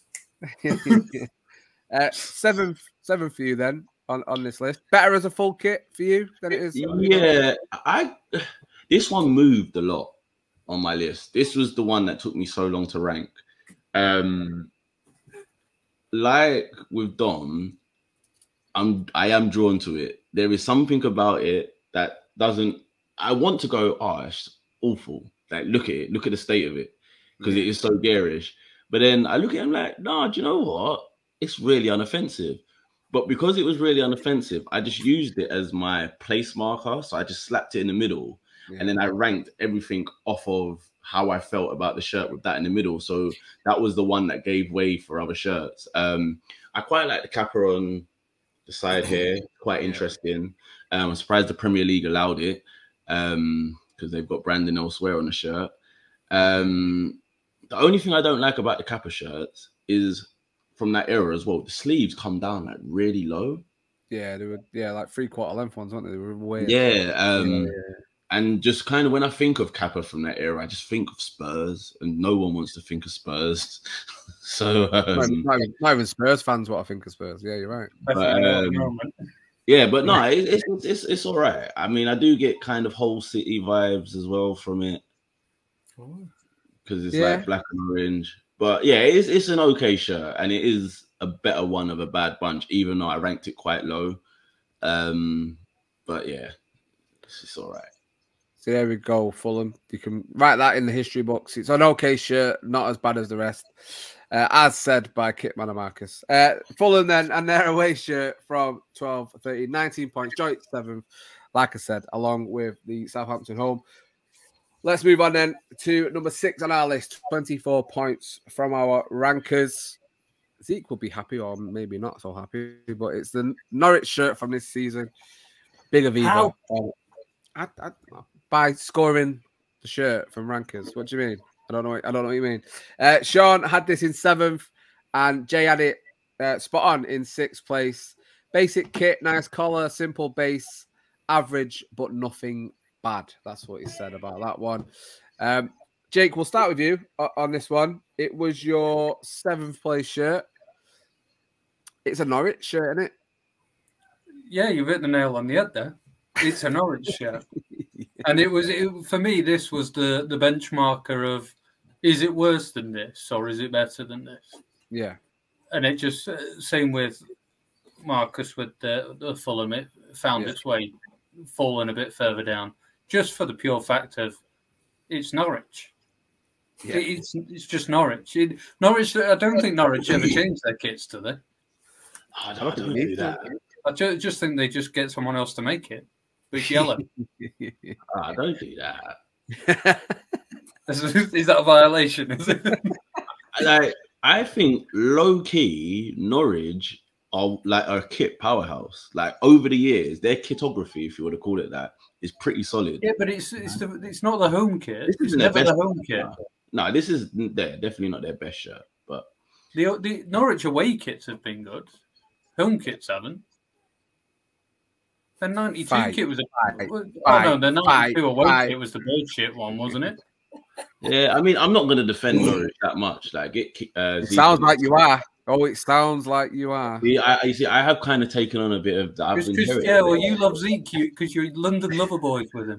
uh, seven, seven for you then on, on this list. Better as a full kit for you than it is. Yeah, I this one moved a lot on my list. This was the one that took me so long to rank. Um, like with Dom, I'm I am drawn to it. There is something about it that doesn't. I want to go. Oh, it's awful. Like look at it. Look at the state of it. Because it is so garish, but then I look at him like, no, do you know what? It's really unoffensive. But because it was really unoffensive, I just used it as my place marker. So I just slapped it in the middle. Yeah. And then I ranked everything off of how I felt about the shirt with that in the middle. So that was the one that gave way for other shirts. Um, I quite like the Kappa on the side here. Quite interesting. Um, I'm surprised the Premier League allowed it because um, they've got branding elsewhere on the shirt. Um, the only thing I don't like about the Kappa shirts is... from that era as well, the sleeves come down like really low. Yeah, they were yeah like three quarter length ones, weren't they? They were way yeah. Um, yeah. And just kind of when I think of Kappa from that era, I just think of Spurs, and no one wants to think of Spurs. so um, not, even, not, even, not even Spurs fans what I think of Spurs. Yeah, you're right. But, um, yeah, but no, it, it's it's it's all right. I mean, I do get kind of whole city vibes as well from it because it's yeah. like black and orange. But yeah, it's it's an okay shirt, and it is a better one of a bad bunch, even though I ranked it quite low. Um, but yeah, it's, it's all right. So there we go, Fulham. You can write that in the history books. It's an okay shirt, not as bad as the rest, uh, as said by Kit Manamarcus. Uh, Fulham then, and their away shirt from twelve, thirteen, nineteen points, joint seventh, like I said, along with the Southampton home. Let's move on then to number six on our list. twenty-four points from our rankers. Zeke will be happy, or maybe not so happy, but it's the Norwich shirt from this season. Big of evil. I, I, by scoring the shirt from rankers. What do you mean? I don't know. What, I don't know what you mean. Uh, Sean had this in seventh, and Jay had it uh, spot on in sixth place. Basic kit, nice collar, simple base, average, but nothing bad. That's what he said about that one. Um, Jake, we'll start with you on this one. It was your seventh place shirt. It's a Norwich shirt, isn't it? Yeah, you've hit the nail on the head there. It's a Norwich shirt. Yeah. And it was, it, for me, this was the, the benchmarker of, is it worse than this or is it better than this? Yeah. And it just, uh, same with Marcus with the, the Fulham, it found yeah. its way, falling a bit further down. Just for the pure fact of it's Norwich. Yeah. It's it's just Norwich. It, Norwich. I don't think Norwich ever change their kits, do they? I don't, I don't do that. I ju just think they just get someone else to make it. With yellow. Oh, I don't do that. Is that a violation? Is it? Like, I think low key Norwich are like a kit powerhouse. Like over the years, their kitography, if you want to call it that, is pretty solid. Yeah, but it's it's the, it's not the home kit. This isn't it's never the home kit. kit. No, this is they're definitely not their best shirt. But the the Norwich away kits have been good. Home kits haven't. The ninety-two Fight. kit was a Fight. Oh no, the ninety-two Fight. away Fight. kit was the bullshit one, wasn't it? Yeah, I mean, I'm not going to defend Norwich that much. Like it, uh, it sounds like you are. Oh, it sounds like you are. See, I, I see. I have kind of taken on a bit of that. I've yeah, well, you love Zeke because you, you're London lover boys with him.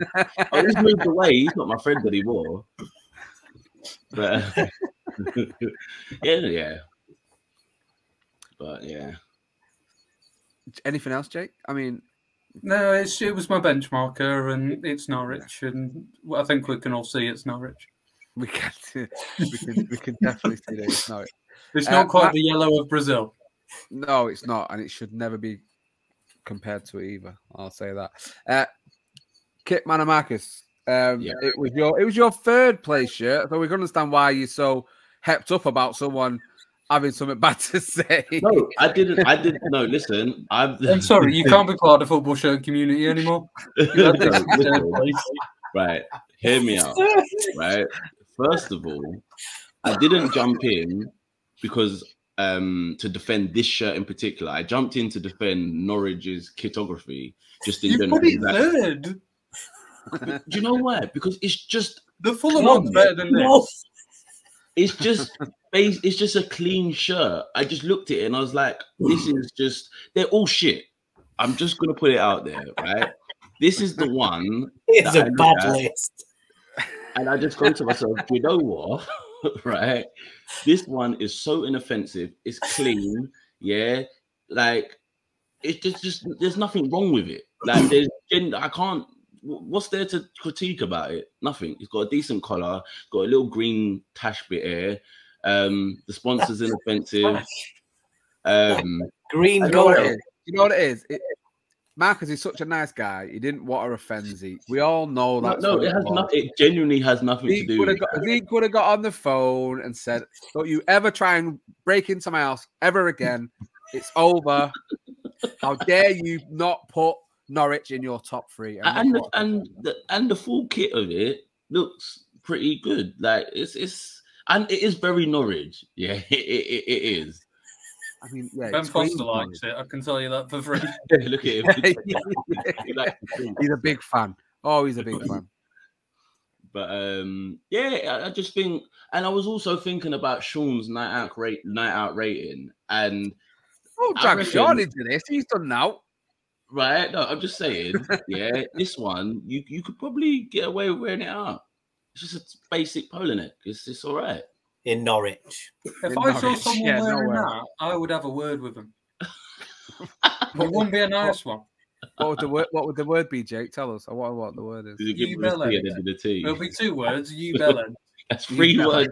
I just moved away. He's not my friend anymore. But uh, yeah, yeah. But yeah. Anything else, Jake? I mean, no. It's it was my benchmarker, and it's Norwich, and I think we can all see it's Norwich. We can. We can. We can definitely see that it's Norwich. It's not um, quite that, the yellow of Brazil. No, it's not. And it should never be compared to it either. I'll say that. Uh, Kit Manamarcus, um, yeah. it, was your, it was your third place shirt. So we can understand why you're so hepped up about someone having something bad to say. No, I didn't. I didn't. No, listen. I've, I'm sorry. You can't be part of the football shirt community anymore. No, right. Hear me out. Right. First of all, I didn't jump in. Because um, to defend this shirt in particular, I jumped in to defend Norwich's kitography. Just in you general, put it third. Do you know why? Because it's just the Fulham one's better than this. It's just it's just a clean shirt. I just looked at it and I was like, "This is just they're all shit." I'm just gonna put it out there, right? This is the one. It's a bad list. And I just go to myself, "Do you know what?" Right, this one is so inoffensive. It's clean, yeah. Like it's just, just there's nothing wrong with it. Like there's, I can't. What's there to critique about it? Nothing. It's got a decent collar. It's got a little green tash bit here. Um, the sponsor's inoffensive. Um, Green goal. You know what it is? It, Marcus is such a nice guy. He didn't want to offend Zeke. We all know that. No, no it, has not, it genuinely has nothing Zeke to do with it. Zeke would have got on the phone and said, don't you ever try and break into my house ever again. It's over. How dare you not put Norwich in your top three? And, and, the, and, the, and the full kit of it looks pretty good. Like it's it's And it is very Norwich. Yeah, it, it, it is. I mean, yeah, Ben Foster likes it. I can tell you that for free. Look at him. He's a big fan. Oh, he's a big fan. But um, yeah, I, I just think, and I was also thinking about Sean's night out rate, night out rating, and oh, drag Sean into this. He's done now, right? No, I'm just saying. Yeah, this one you you could probably get away with wearing it out. It's just a basic polo neck. It's it's all right. In Norwich. If in I Norwich. saw someone yeah, wearing nowhere. that, I would have a word with them. But it wouldn't be a nice one. What would the word, what would the word be, Jake? Tell us. I wonder what the word is. You bellend. There'll be two words. You bellend. That's three words.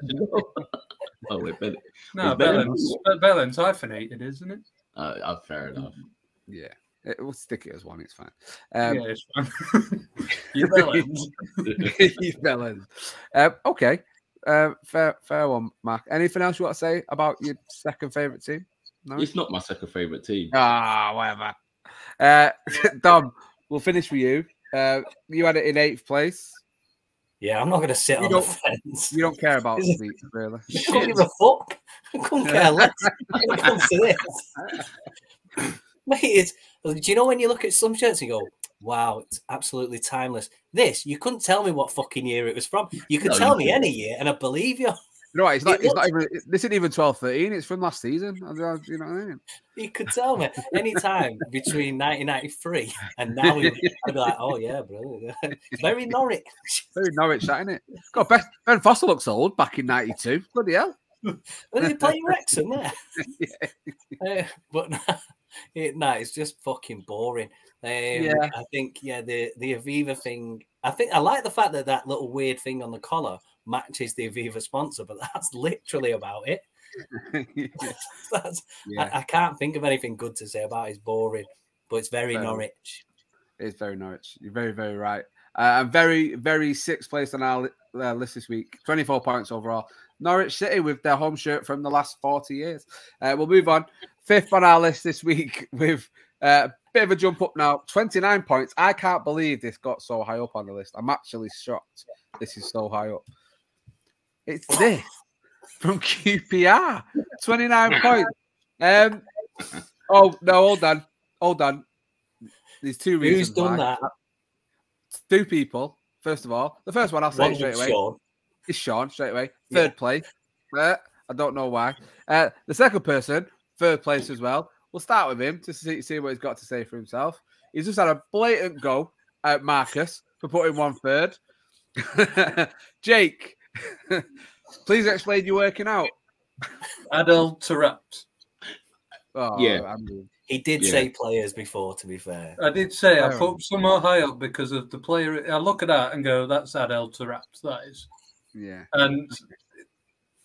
Oh, wait, bell no, bellend's bellend's hyphenated, isn't it? Uh, oh, fair enough. Yeah. It, we'll stick it as one. It's fine. Um, yeah, it's fine. You bellend. You bellend. Um, okay. Uh, fair, fair one, Mark. Anything else you want to say about your second favourite team? No, it's not my second favourite team. Ah, oh, whatever. Uh, Dom, we'll finish with you. Uh, you had it in eighth place. Yeah, I'm not going to sit you on the fence. You don't care about Zeke, really. I don't give a fuck. I couldn't care less when it comes to this. Mate, it's, do you know when you look at some shirts and you go, wow, it's absolutely timeless. This, you couldn't tell me what fucking year it was from. You could no, tell you me couldn't. any year and I believe you. You know what, it's not, it it's not even, it, this isn't even twelve thirteen, it's from last season. You know what I mean? You could tell me any time between nineteen ninety-three and now, I'd be like, oh yeah, brilliant. Very Norwich. Very Norwich, that, innit? God, Ben Foster looks old back in ninety-two. Bloody hell. Well, they play Wrexham there. Yeah. Uh, but no, it, no, it's just fucking boring. Um, yeah. I think, yeah, the, the Aviva thing, I think I like the fact that that little weird thing on the collar matches the Aviva sponsor, but that's literally about it. that's, yeah. I, I can't think of anything good to say about it. It's boring, but it's very um, Norwich. It's very Norwich. You're very, very right. Uh, I'm very, very sixth place on our uh, list this week. twenty-four points overall. Norwich City with their home shirt from the last forty years. Uh, we'll move on. Fifth on our list this week with uh, a bit of a jump up now. twenty-nine points. I can't believe this got so high up on the list. I'm actually shocked this is so high up. It's this from Q P R. twenty-nine points. Um, oh, no, hold on. Hold on. There's two reasons. Who's done why. that? Two people, first of all. The first one I'll say one straight away. Sean. It's Sean, straight away. Third yeah. place. Uh, I don't know why. Uh, the second person, third place as well. We'll start with him to see, see what he's got to say for himself. He's just had a blatant go at Marcus for putting one third. Jake, please explain your working out. Adel Taarabt. Oh, yeah. I mean, he did yeah. say players before, to be fair. I did say I put some more high up because of the player. I look at that and go, that's Adel Taarabt, that is. Yeah. And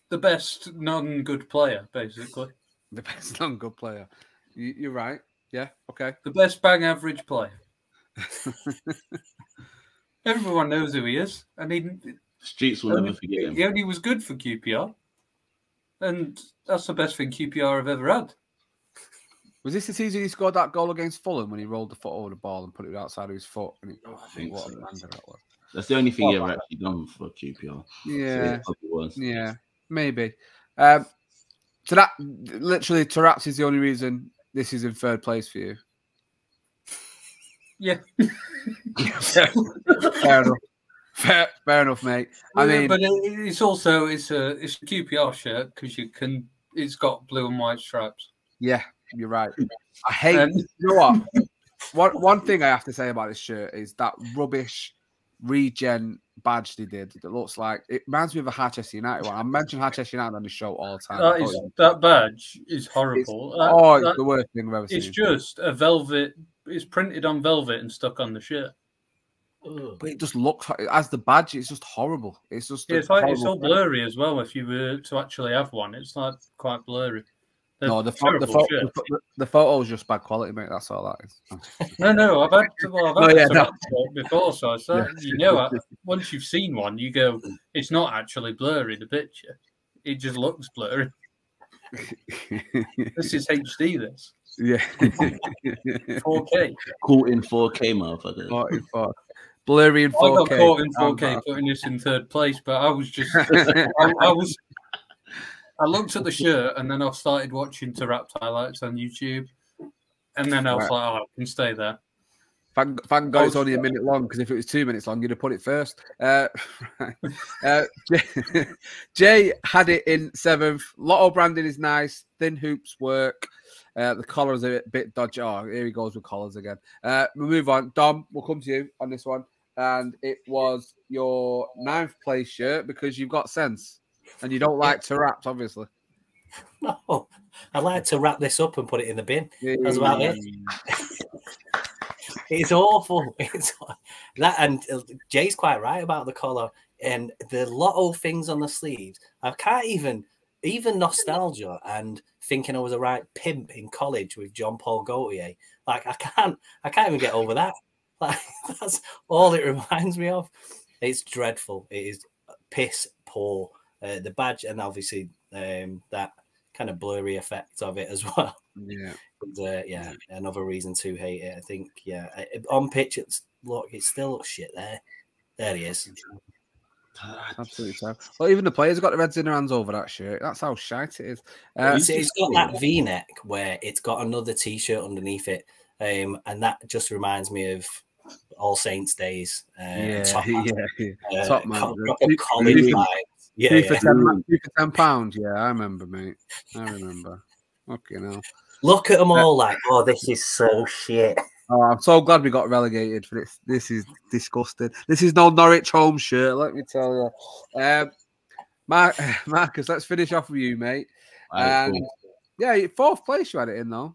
the best non-good player, basically. The best non-good player. You, you're right. Yeah, okay. The best bang average player. Everyone knows who he is. I mean... Streets will only, never forget him. He only was good for Q P R. And that's the best thing Q P R have ever had. Was this the season he scored that goal against Fulham when he rolled the foot over the ball and put it outside of his foot? And it, oh, I think what so. a lander that was. That's the only thing oh, you've actually done for Q P R. Yeah, yeah, maybe. Um, so that literally, Taarabt is the only reason this is in third place for you. Yeah, fair enough. Fair, fair enough, mate. I yeah, mean, but it, it's also it's a it's a Q P R shirt because you can. It's got blue and white stripes. Yeah, you're right. I hate. Um, you know what? One one thing I have to say about this shirt is that rubbish regen badge they did that looks like it reminds me of a Harchester United one. I mention Harchester United on the show all the time. That, is, that badge is horrible. It's, that, oh, it's that, the worst thing I've ever seen. It's just a velvet, it's printed on velvet and stuck on the shirt. Ugh. But it just looks as the badge, it's just horrible. It's just yeah, it's, like, it's so blurry as well. If you were to actually have one, it's like quite blurry. They're no, the, the, the, the, the photo's just bad quality, mate. That's all that is. No, no, I've had, well, I've had oh, yeah, no. before, so, so yeah. you know, once you've seen one, you go, it's not actually blurry, the picture. It just looks blurry. This is H D, this. Yeah. four K. Caught in four K, motherfucker. forty-four. Blurry in four K. I got caught in four K, putting this in third place, but I was just... I, I was... I looked at the shirt and then I started watching Taarabt highlights on YouTube. And then I was right. like, oh, I can stay there. Thank, thank God it's only a minute long, because if it was two minutes long, you'd have put it first. Uh, right. uh, Jay, Jay had it in seventh. Lotto branding is nice. Thin hoops work. Uh, the collar is a bit dodgy. Oh, here he goes with collars again. Uh, we move on. Dom, we'll come to you on this one. And it was your ninth place shirt because you've got sense. And you don't like Taarabt, obviously. No, I like to wrap this up and put it in the bin. Yeah, That's about yeah. it. It's awful. It's that, and Jay's quite right about the collar and the Lotto things on the sleeves. I can't even, even nostalgia and thinking I was a right pimp in college with John Paul Gaultier. Like I can't, I can't even get over that. Like that's all it reminds me of. It's dreadful. It is piss poor. Uh, the badge and obviously um, that kind of blurry effect of it as well. Yeah, and, uh, yeah. Another reason to hate it, I think. Yeah, it, on pitch, it's look, it still looks shit there. There he is. Absolutely. So. Well, even the players got the reds in their hands over that shirt. That's how shite it is. Uh, it's, it's got that V-neck where it's got another T-shirt underneath it, um, and that just reminds me of All Saints Days. Uh, yeah, top man. Yeah, yeah. Uh, top man. College life. Yeah, two, yeah. For ten, two for ten pounds. Yeah, I remember, mate. I remember. Fucking hell. Look at them all, like, oh, this is so shit. Oh, I'm so glad we got relegated for this. This is disgusting. This is no Norwich home shirt. Let me tell you, um, Mark, Marcus. Let's finish off with you, mate. And um, yeah, fourth place you had it in though.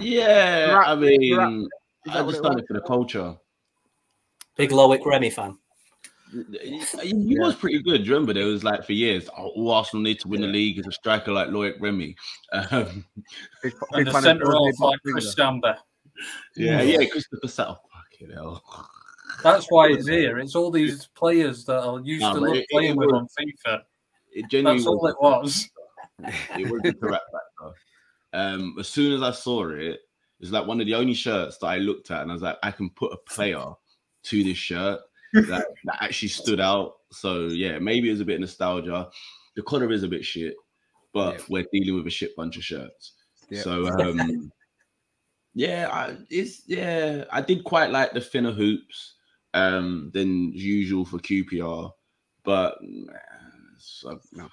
Yeah, Taarabt, I mean, Taarabt, I just done it for the culture. Big Loic Remy fan. He, he yeah. was pretty good. Remember, there was like for years, all Arsenal need to win yeah. the league is a striker like Loic Remy. Um, big, and big the centre off like Chris Gamba. Yeah, yeah, Christopher Settle. Fucking hell. That's why it's here. It's all these players that I used nah, to love playing with on FIFA. It That's all it was. It was a Taarabt back though. Um, as soon as I saw it, it's like one of the only shirts that I looked at, and I was like, I can put a player to this shirt. that, that actually stood out. So yeah, maybe it's a bit nostalgia. The color is a bit shit, but yeah. we're dealing with a shit bunch of shirts. Yeah. So um, yeah, I, it's yeah. I did quite like the thinner hoops um, than usual for Q P R, but so, no.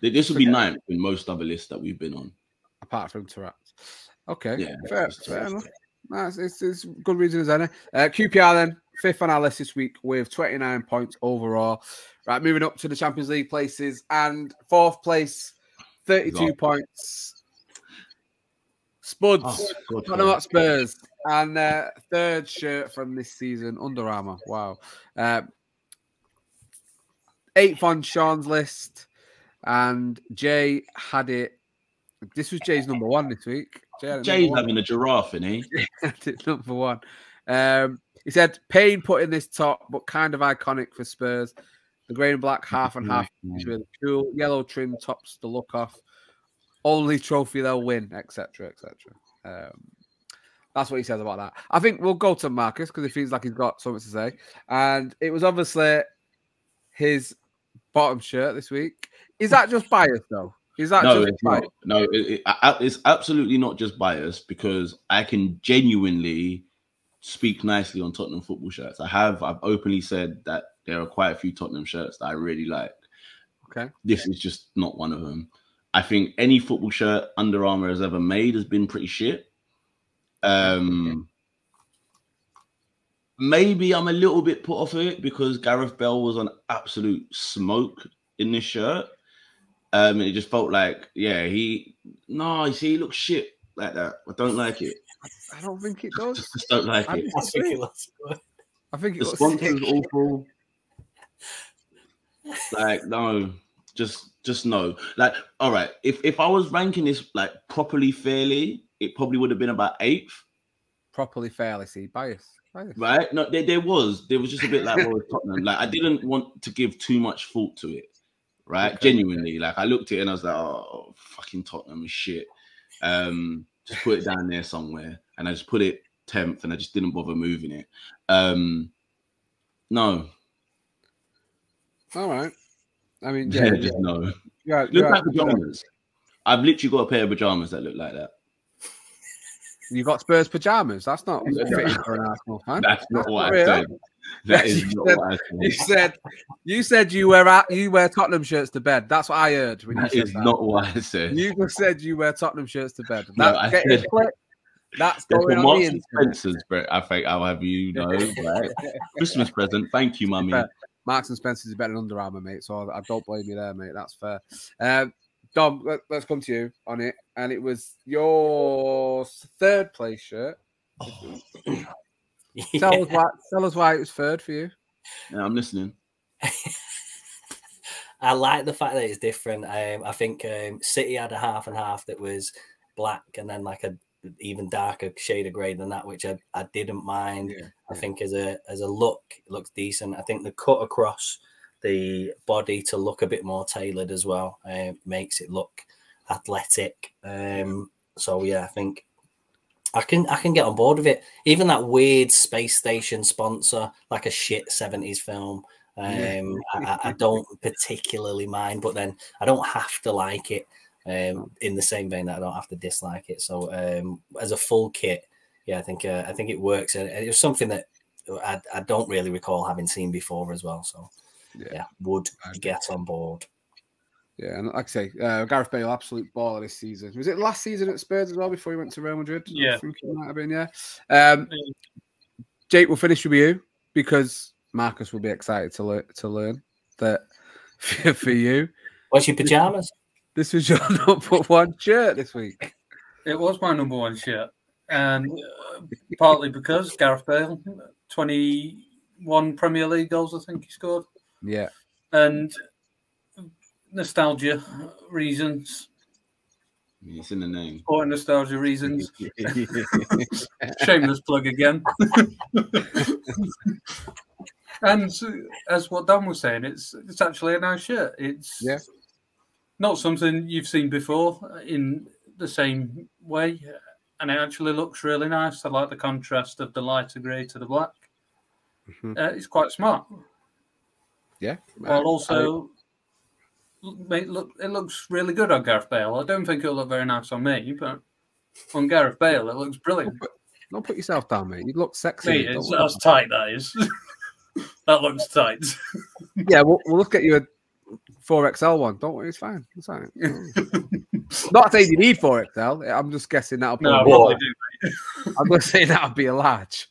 this would be ninth in most other lists that we've been on, apart from Taarabt. Okay, yeah, fair, fair enough. That's no, it's, it's good reason as any. Uh, Q P R then. Fifth on our list this week with twenty-nine points overall. Right, moving up to the Champions League places. And fourth place, thirty-two God. points. Spuds. Oh, Tottenham Spurs. And uh, third shirt from this season, Under Armour. Wow. Uh, eighth on Sean's list. And Jay had it. This was Jay's number one this week. Jay Jay's having one. a giraffe, isn't he? It's number one. Um, he said, pain putting this top, but kind of iconic for Spurs. The grey and black half and half is really cool. Yellow trim tops the look off. Only trophy they'll win, et cetera, et cetera. Um, that's what he says about that. I think we'll go to Marcus because he feels like he's got something to say. And it was obviously his bottom shirt this week. Is that just bias though? Is that no, just it's bias? Not. No, it, it, it's absolutely not just bias because I can genuinely speak nicely on Tottenham football shirts. I have, I've openly said that there are quite a few Tottenham shirts that I really like. Okay. This is just not one of them. I think any football shirt Under Armour has ever made has been pretty shit. Um, okay. Maybe I'm a little bit put off of it because Gareth Bale was on absolute smoke in this shirt. Um, and it just felt like, yeah, he, no, you see, he looks shit like that. I don't like it. I don't think it does. I just don't like I it. I think it looks good. I think it the looks sponsor's awful. Like, no. Just just know. Like, all right, if, if I was ranking this like properly fairly, it probably would have been about eighth. Properly fairly, see, bias. bias. Right? No, there, there was. There was just a bit like well, Tottenham. Like, I didn't want to give too much thought to it. Right? Okay. Genuinely. Like, I looked at it and I was like, oh, fucking Tottenham is shit. Um, just put it down there somewhere. And I just put it tenth and I just didn't bother moving it. Um, no. All right. I mean, yeah, yeah, just yeah. no. Yeah, look yeah, like pajamas. Yeah. I've literally got a pair of pajamas that look like that. You got Spurs pajamas. That's not fitting for an Arsenal fan. That's not what I said. That is not what I said. You said you said you wear out, you wear Tottenham shirts to bed. That's what I heard. When that you said is that. Not what I said. You just said you wear Tottenham shirts to bed. No, that's I said. That's going on the Spencer's, bro. I think I'll have you know. Right? Christmas present. Thank you, mummy. Marks and Spencer's is better than Under Armour, mate. So I don't blame you there, mate. That's fair. Um, Dom, let, let's come to you on it. And it was your third place shirt. Oh. Yeah. Tell us why, tell us why it was third for you. Yeah, I'm listening. I like the fact that it's different. Um, I think um, City had a half and half that was black and then like a even darker shade of grey than that, which I, I didn't mind. Yeah, I yeah. think as a as a look, it looks decent. I think the cut across the body to look a bit more tailored as well uh, makes it look athletic. Um, so yeah, I think I can I can get on board with it. Even that weird space station sponsor, like a shit seventies film. Um, yeah. I, I don't particularly mind, but then I don't have to like it. Um, in the same vein that I don't have to dislike it. So um, as a full kit, yeah, I think uh, I think it works, and it was something that I, I don't really recall having seen before as well. So yeah, yeah would get on board. Yeah, and like I say, uh, Gareth Bale, absolute baller this season. Was it last season at Spurs as well before he went to Real Madrid? Yeah, I think it might have been. Yeah. Um, Jake, we'll finish with you because Marcus will be excited to learn to learn that for you. What's your pajamas? This was your number one shirt this week. It was my number one shirt. And uh, partly because Gareth Bale, twenty-one Premier League goals, I think he scored. Yeah. And nostalgia reasons. It's in the name. Or nostalgia reasons. Shameless plug again. And as what Dan was saying, it's it's actually a nice shirt. It's... Yeah. Not something you've seen before in the same way, and it actually looks really nice. I like the contrast of the lighter grey to the black. Mm-hmm. uh, it's quite smart. Yeah. While also, I... mate, look, it looks really good on Gareth Bale. I don't think it'll look very nice on me, but on Gareth Bale, it looks brilliant. Don't put, don't put yourself down, mate. You look sexy. Mate, it's, that's tight, that is. That looks tight. Yeah, we'll, we'll look at you... A... four X L one, don't worry, it's fine. It's fine. Not saying you need four X L. I'm just guessing that'll be. No, I probably do, mate. I'm gonna say that'll be a large.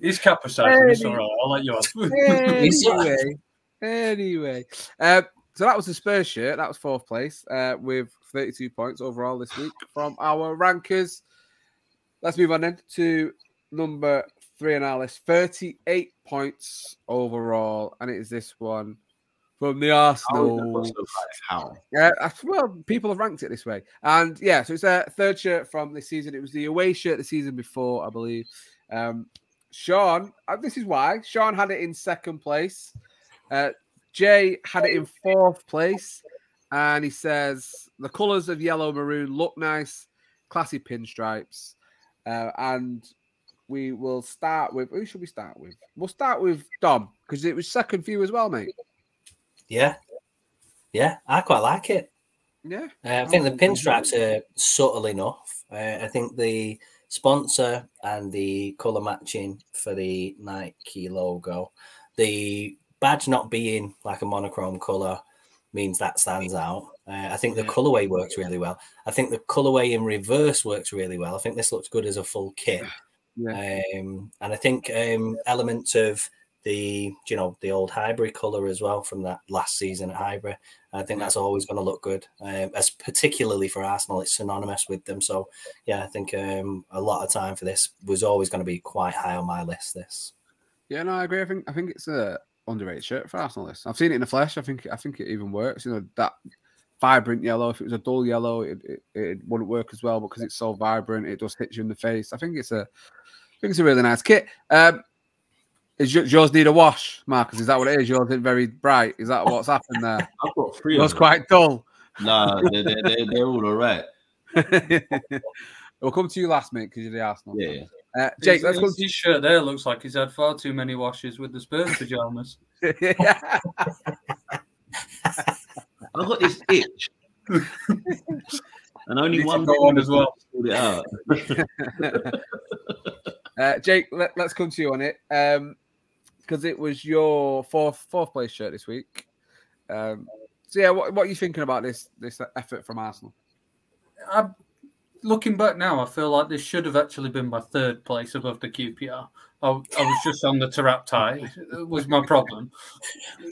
He's Kappa size, anyway. It's all right. I'll let you off. Anyway, anyway, uh, so that was the Spurs shirt. That was fourth place uh, with thirty-two points overall this week from our rankers. Let's move on then to number three on our list, thirty-eight points overall, and it is this one from the Arsenal. How? Yeah, well, people have ranked it this way, and yeah, so it's their third shirt from this season. It was the away shirt the season before, I believe. Um, Sean, this is why Sean had it in second place. Uh, Jay had it in fourth place, and he says the colours of yellow maroon look nice, classy pinstripes, uh, and. We will start with... Who should we start with? We'll start with Dom, because it was second for you as well, mate. Yeah. Yeah, I quite like it. Yeah. Uh, I think the pinstripes are subtle enough. Uh, I think the sponsor and the colour matching for the Nike logo, the badge not being like a monochrome colour means that stands out. Uh, I think the colourway works really well. I think the colourway in reverse works really well. I think this looks good as a full kit. Yeah. Um, and I think um, elements of the, you know, the old Highbury colour as well from that last season at Highbury. I think that's always going to look good, um, as particularly for Arsenal. It's synonymous with them. So, yeah, I think um, a lot of time for this was always going to be quite high on my list, this. Yeah, no, I agree. I think I think it's a, underrated shirt for Arsenal. This I've seen it in the flesh. I think I think it even works. You know, that vibrant yellow. If it was a dull yellow, it it, it wouldn't work as well, because it's so vibrant, it just hits you in the face. I think it's a I think it's a really nice kit. Um, is yours need a wash, Marcus? Is that what it is? Yours is very bright. Is that what's happened there? I've got three. Yours quite dull. Nah, they're, they're, they're, they're all alright. We'll come to you last, mate, because you're the Arsenal. Yeah. Fan. Uh, Jake, his, let's his, his shirt there looks like he's had far too many washes with the Spurs pajamas. I've got this itch, and only one go on as well. uh, Jake, let, let's come to you on it, because um, it was your fourth fourth place shirt this week. Um, so yeah, what, what are you thinking about this this effort from Arsenal? I'm Looking back now, I feel like this should have actually been my third place above the Q P R. I, I was just on the Taarabt tie. It was my problem.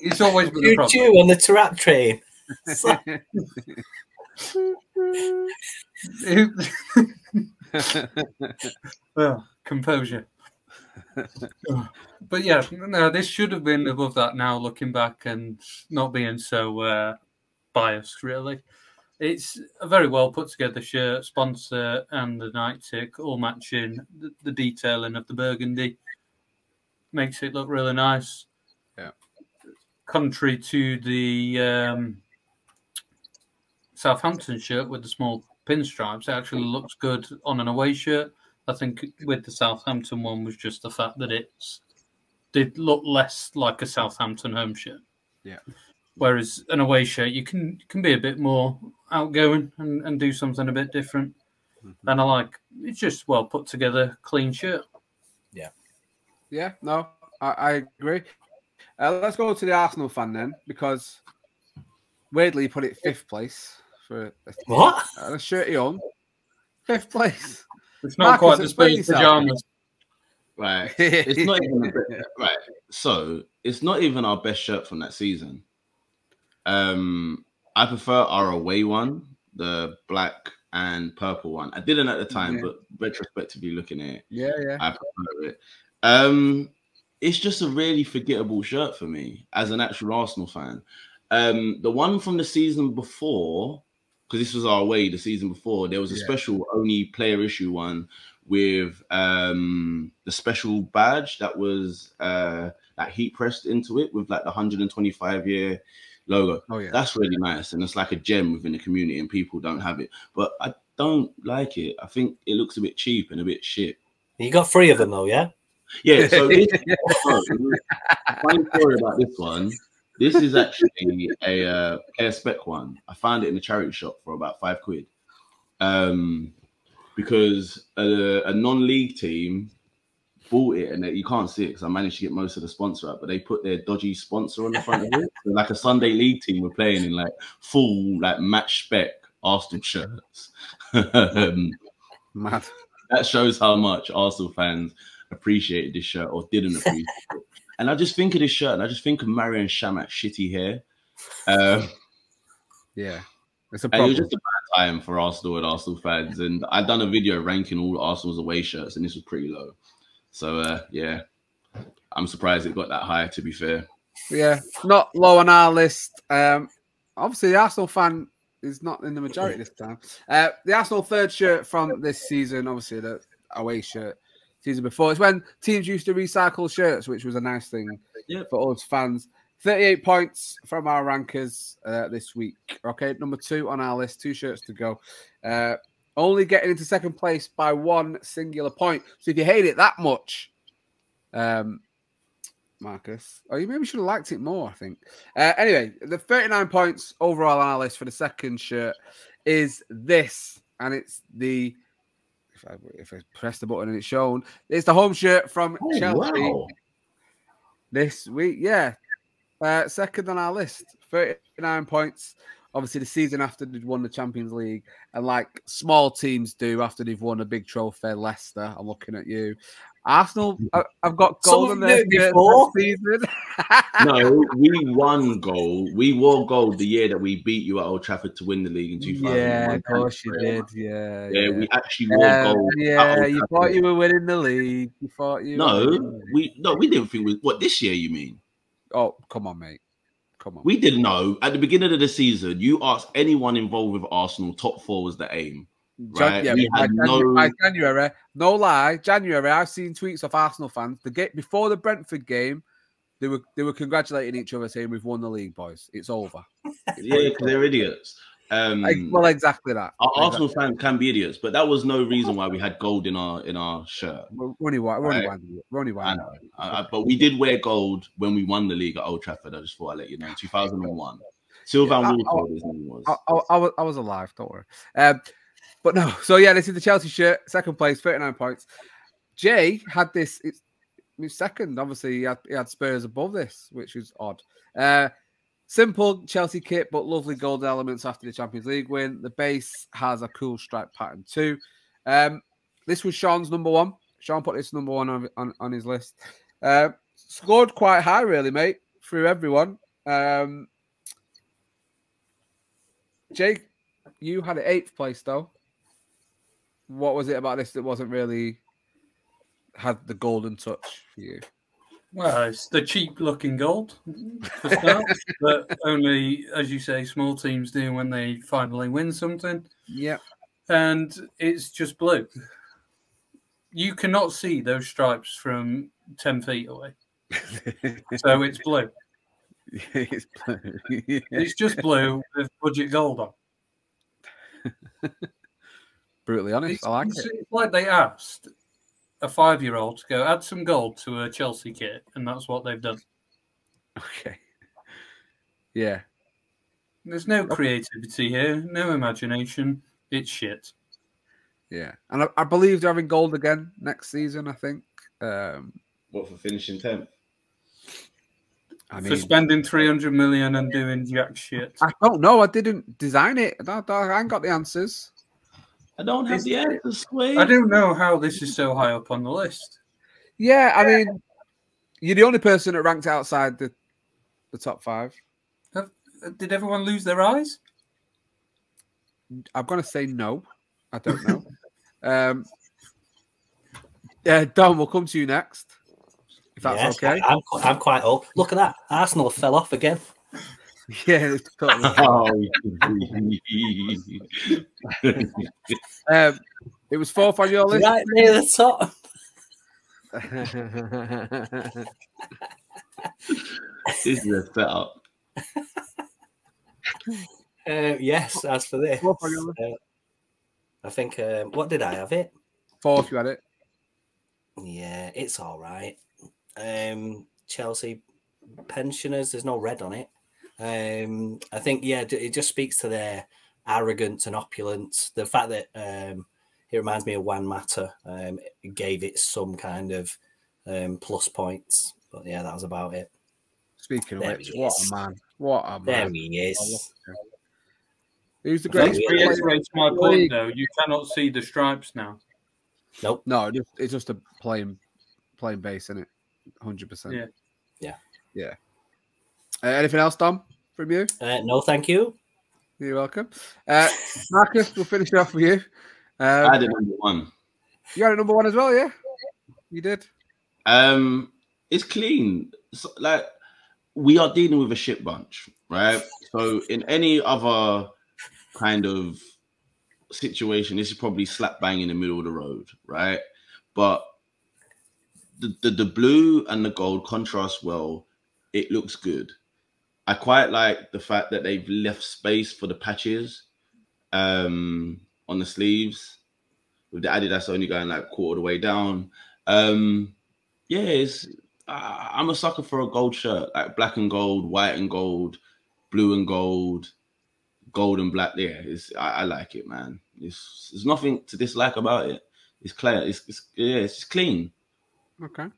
It's always been a problem. You're due on the Taarabt train. Well, composure. But yeah, no, this should have been above that now, looking back and not being so uh, biased, really. It's a very well put together shirt, sponsor and the night tick all matching. The, the detailing of the burgundy makes it look really nice. Yeah. Contrary to the um, Southampton shirt with the small pinstripes, it actually looks good on an away shirt. I think with the Southampton one was just the fact that it did look less like a Southampton home shirt. Yeah. Whereas an away shirt, you can can be a bit more outgoing and, and do something a bit different. Mm-hmm. And I like, it's just well put together, clean shirt. Yeah. Yeah, no, I, I agree. Uh, let's go to the Arsenal fan then, because weirdly you put it fifth place. for a, What? A shirt he owned. Fifth place. It's not Marcus quite the space pajamas. Right. It's not even a bit, right. So it's not even our best shirt from that season. Um, I prefer our away one, the black and purple one. I didn't at the time, yeah. But retrospectively looking at it, yeah, yeah, I prefer it. Um, it's just a really forgettable shirt for me as an actual Arsenal fan. Um, the one from the season before, because this was our away the season before, there was a yeah. special only player issue one with um, the special badge that was uh, like heat pressed into it with like the one hundred twenty-five year. Logo. Oh, yeah. That's really nice. And it's like a gem within the community and people don't have it. But I don't like it. I think it looks a bit cheap and a bit shit. You got three of them though, yeah? Yeah. So this, oh, funny story about this one. This is actually a uh, player spec one. I found it in a charity shop for about five quid. Um, because a, a non-league team bought it, and they, you can't see it because I managed to get most of the sponsor out, but they put their dodgy sponsor on the front of it. So like a Sunday league team were playing in like full like match spec Arsenal shirts. um, Mad. That shows how much Arsenal fans appreciated this shirt or didn't appreciate it. And I just think of this shirt and I just think of Marion Shamack shitty hair. Um, yeah. It's a problem. And it was just a bad time for Arsenal and Arsenal fans. And I'd done a video ranking all Arsenal's away shirts and this was pretty low. So, uh, yeah, I'm surprised it got that high, to be fair. Yeah, not low on our list. Um, obviously, the Arsenal fan is not in the majority this time. Uh, the Arsenal third shirt from this season, obviously, the away shirt season before. It's when teams used to recycle shirts, which was a nice thing yep. for us fans. thirty-eight points from our rankers uh, this week. Okay, number two on our list, two shirts to go. Uh Only getting into second place by one singular point. So if you hate it that much, um, Marcus, oh, you maybe should have liked it more, I think. Uh, anyway, the thirty-nine points overall on our list for the second shirt is this. And it's the, if I, if I press the button and it's shown, it's the home shirt from oh, Chelsea wow. this week. Yeah, uh, second on our list, thirty-nine points. Obviously, the season after they'd won the Champions League, and like small teams do after they've won a big trophy, Leicester, I'm looking at you. Arsenal, I've got gold in there before season. No, we won gold. We wore gold the year that we beat you at Old Trafford to win the league in two thousand one. Yeah, of course you did. Yeah, yeah, yeah, we actually wore um, gold. Yeah, you thought you were winning the league. You thought you. No, we no, we didn't think we. What this year? You mean? Oh, come on, mate. Come on. We didn't know. At the beginning of the season, you asked anyone involved with Arsenal, top four was the aim. Right? January, we had no... January, January, no lie, January, I've seen tweets of Arsenal fans. The game, before the Brentford game, They were they were congratulating each other, saying we've won the league, boys. It's over. Yeah, because they're idiots. Um, like, well, exactly that. Our exactly. Arsenal fans can be idiots, but that was no reason why we had gold in our in our shirt. We're only white. We're only white. We're only white. But we did wear gold when we won the league at Old Trafford. I just thought I'd let you know. Two thousand and one. Sylvan Wolfold, his name was. I, I, I was I was alive. Don't worry. Um, but no. So yeah, this is the Chelsea shirt. Second place, thirty nine points. Jay had this. It's, second, obviously, he had, he had Spurs above this, which was odd. Uh, simple Chelsea kit, but lovely golden elements after the Champions League win. The base has a cool stripe pattern too. Um, this was Sean's number one. Sean put this number one on, on, on his list. Uh, scored quite high, really, mate, through everyone. Um, Jake, you had an eighth place, though. What was it about this that wasn't really... had the golden touch for you? Well, it's the cheap-looking gold, for start, but only, as you say, small teams do when they finally win something. Yeah. And it's just blue. You cannot see those stripes from ten feet away. So it's blue. Yeah, it's blue. Yeah. It's just blue with budget gold on. Brutally honest, it's, I like it's, it. It's like they asked a five-year-old to go add some gold to a Chelsea kit, and that's what they've done. Okay. Yeah. There's no creativity here, no imagination. It's shit. Yeah. And I, I believe they're having gold again next season, I think. Um, what, for finishing tenth? I mean, for spending three hundred million and doing jack shit. I don't know. I didn't design it. I, I ain't got the answers. I don't have the answers, Wade. I don't know how this is so high up on the list. Yeah, I mean, you're the only person that ranked outside the the top five. Have, did everyone lose their eyes? I'm going to say no. I don't know. um, yeah, Don, we'll come to you next, if that's yes, okay. I, I'm, I'm quite old. Look at that. Arsenal fell off again. Yeah, it's totally um, it was fourth on your list, right near the top. This is a setup. Uh, yes, as for this, uh, I think. Um, what did I have it? Fourth, you had it. Yeah, it's all right. Um, Chelsea pensioners. There's no red on it. Um, I think, yeah, it just speaks to their arrogance and opulence. The fact that um, it reminds me of Juan Mata, um, it gave it some kind of um, plus points. But, yeah, that was about it. Speaking there of which, what is. a man. What a man. There he is. Who's the greatest? Reiterates my point, though. You cannot see the stripes now. Nope. No, it's just a plain, plain base, isn't it? one hundred percent. Yeah. Yeah. Yeah. Uh, anything else, Dom, from you? Uh, no, thank you. You're welcome. Uh, Marcus, we'll finish it off with you. Um, I had a number one. You had a number one as well, yeah? You did. Um, it's clean. So, like, we are dealing with a shit bunch, right? So in any other kind of situation, this is probably slap bang in the middle of the road, right? But the, the, the blue and the gold contrast well. It looks good. I quite like the fact that they've left space for the patches um, on the sleeves. With the Adidas only going like quarter of the way down. Um, yeah, it's, uh, I'm a sucker for a gold shirt, like black and gold, white and gold, blue and gold, gold and black. Yeah, it's, I, I like it, man. It's, there's nothing to dislike about it. It's clear. It's, it's yeah, it's just clean. Okay.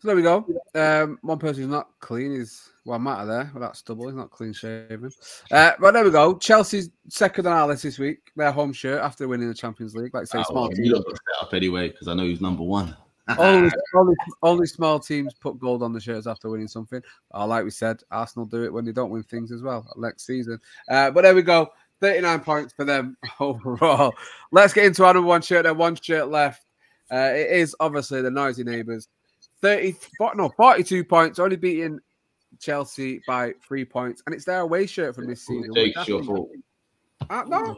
So there we go. Um, one person who's not clean is Juan Mata there. Well, that's double. He's not clean shaven. Uh, but there we go. Chelsea's second on our list this week. Their home shirt after winning the Champions League. Like I say, oh, small well, teams. You set up anyway because I know he's number one. only, only, only small teams put gold on the shirts after winning something. Uh, like we said, Arsenal do it when they don't win things as well next season. Uh, but there we go. thirty-nine points for them overall. Let's get into our number one shirt. There's one shirt left. Uh, it is obviously the Noisy Neighbours. thirty, no, forty-two points, only beating Chelsea by three points, and it's their away shirt from this season. Jake, your fault. Uh, no,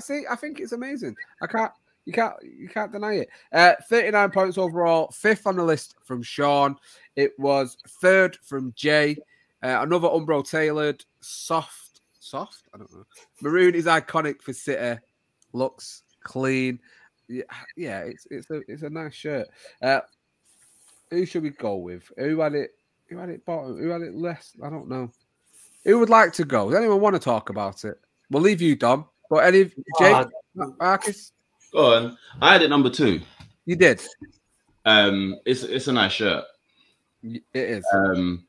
see, I think it's amazing. I can't, you can't, you can't deny it. Uh, thirty-nine points overall, fifth on the list from Sean. It was third from Jay. Uh, another Umbro tailored, soft, soft. I don't know. Maroon is iconic for City. Looks clean. Yeah, yeah, it's it's a it's a nice shirt. Uh, who should we go with? Who had it? Who had it bottom? Who had it less? I don't know. Who would like to go? Does anyone want to talk about it? We'll leave you, Dom. But any Jake, Marcus. Go on. I had it number two. You did. Um, it's it's a nice shirt. It is. Um,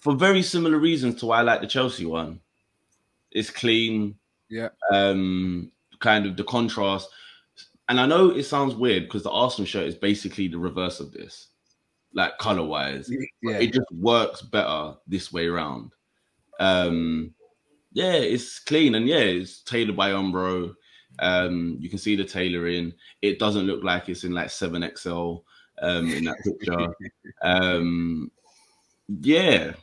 for very similar reasons to why I like the Chelsea one. It's clean. Yeah. Um, kind of the contrast. And I know it sounds weird because the Arsenal shirt is basically the reverse of this. Like color wise, yeah, it just works better this way around. Um, yeah, it's clean and yeah, it's tailored by Umbro. Um, you can see the tailoring, it doesn't look like it's in like seven X L, um, in that picture. um, yeah,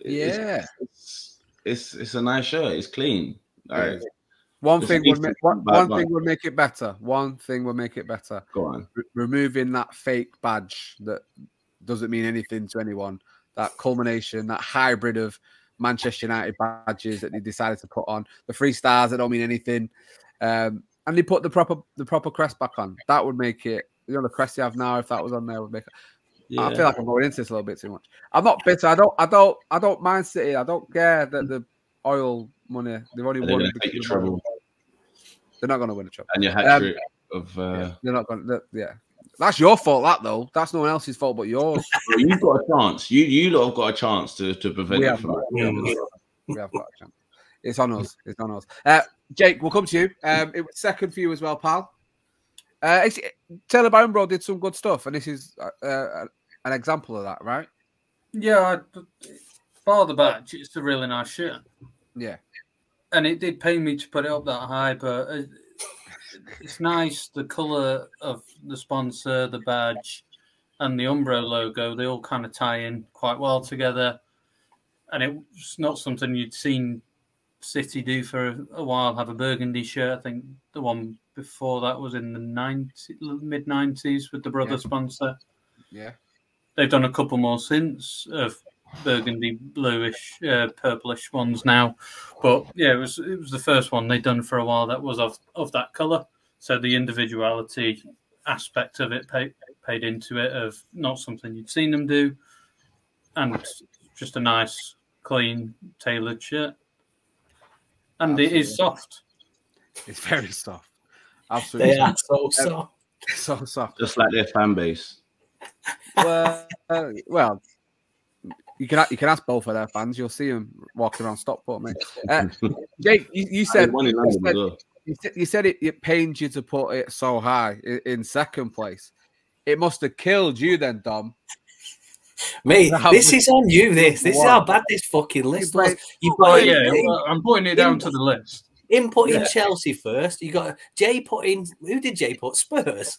yeah, it's, it's it's a nice shirt, it's clean. All right, one it's thing would make one, one thing would make it better. One thing will make it better. Go on. R removing that fake badge that doesn't mean anything to anyone. That culmination, that hybrid of Manchester United badges that they decided to put on. The three stars that don't mean anything. Um, and they put the proper the proper crest back on. That would make it, you know, the crest you have now, if that was on there, would make it. Yeah. I feel like I'm going into this a little bit too much. I'm not bitter. I don't I don't I don't mind City. I don't care that the oil money. They've already won. The they're not going to win a trouble. And your hat trick um, of uh... yeah, they're not going. To, yeah, that's your fault. That though, that's no one else's fault but yours. Well, you've got a chance. You you lot have got a chance to to prevent it from. We have, got, we have got a chance. It's on us. It's on us. Uh, Jake, we'll come to you. Um, it was second for you as well, pal. Uh, it's, Taylor Bambro did some good stuff, and this is uh, an example of that, right? Yeah, bar the badge, it's a really nice shirt. Yeah. And it did pain me to put it up that high, but it's nice. The colour of the sponsor, the badge, and the Umbro logo, they all kind of tie in quite well together. And it's not something you'd seen City do for a while, have a burgundy shirt. I think the one before that was in the mid nineties with the brother yeah. sponsor. Yeah. They've done a couple more since of burgundy, bluish, uh, purplish ones now, but yeah, it was it was the first one they'd done for a while that was of of that color. So the individuality aspect of it paid paid into it, of not something you'd seen them do, and just a nice, clean, tailored shirt. And absolutely. It is soft. It's very soft. Absolutely, they are so soft. So soft, just like their fan base. Well, uh, well. You can you can ask both of their fans. You'll see them walking around Stockport, mate. Uh, Jake, you, you said, you said, you said, you said it, it pains you to put it so high in, in second place. It must have killed you then, Dom. Mate, this is on you. This this what? is how bad this fucking list was. You oh, yeah, in, I'm putting it down in, to the list. In putting yeah. Chelsea first, you got Jay put in. Who did Jay put? Spurs.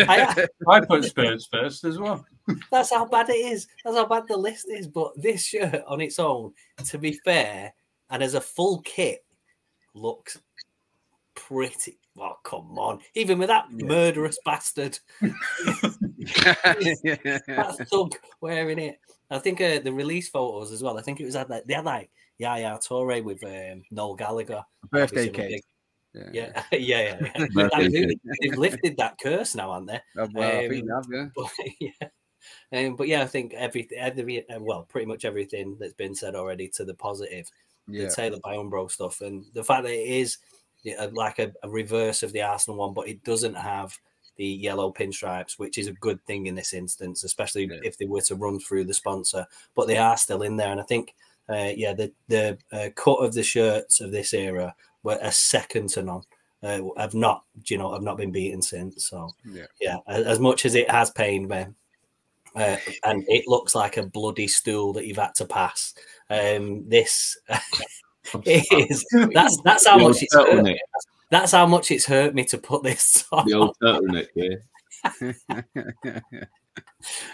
I, I put Spurs first as well. That's how bad it is. That's how bad the list is. But this shirt on its own, to be fair, and as a full kit, looks pretty. Oh, come on. Even with that yeah. murderous bastard. That thug wearing it. I think uh, the release photos as well, I think it was had like, they had like Yaya Toure with um, Noel Gallagher. Birthday cake. Yeah, yeah, yeah. yeah, yeah. Like, they've lifted that curse now, haven't they? Well, um, I think they have, yeah. But yeah, um, but yeah, I think everything, every, well, pretty much everything that's been said already to the positive, yeah. the tailored by Umbro stuff, and the fact that it is yeah, like a, a reverse of the Arsenal one, but it doesn't have the yellow pinstripes, which is a good thing in this instance, especially yeah. if they were to run through the sponsor. But they are still in there, and I think, uh, yeah, the the uh, cut of the shirts of this era. Were a second to none. Uh, I've not, you know, I've not been beaten since. So yeah, yeah as, as much as it has pained me, uh, and it looks like a bloody stool that you've had to pass. Um, this it is that's that's how the much it's hurt me. That's how much it's hurt me to put this on. The old turtleneck, yeah.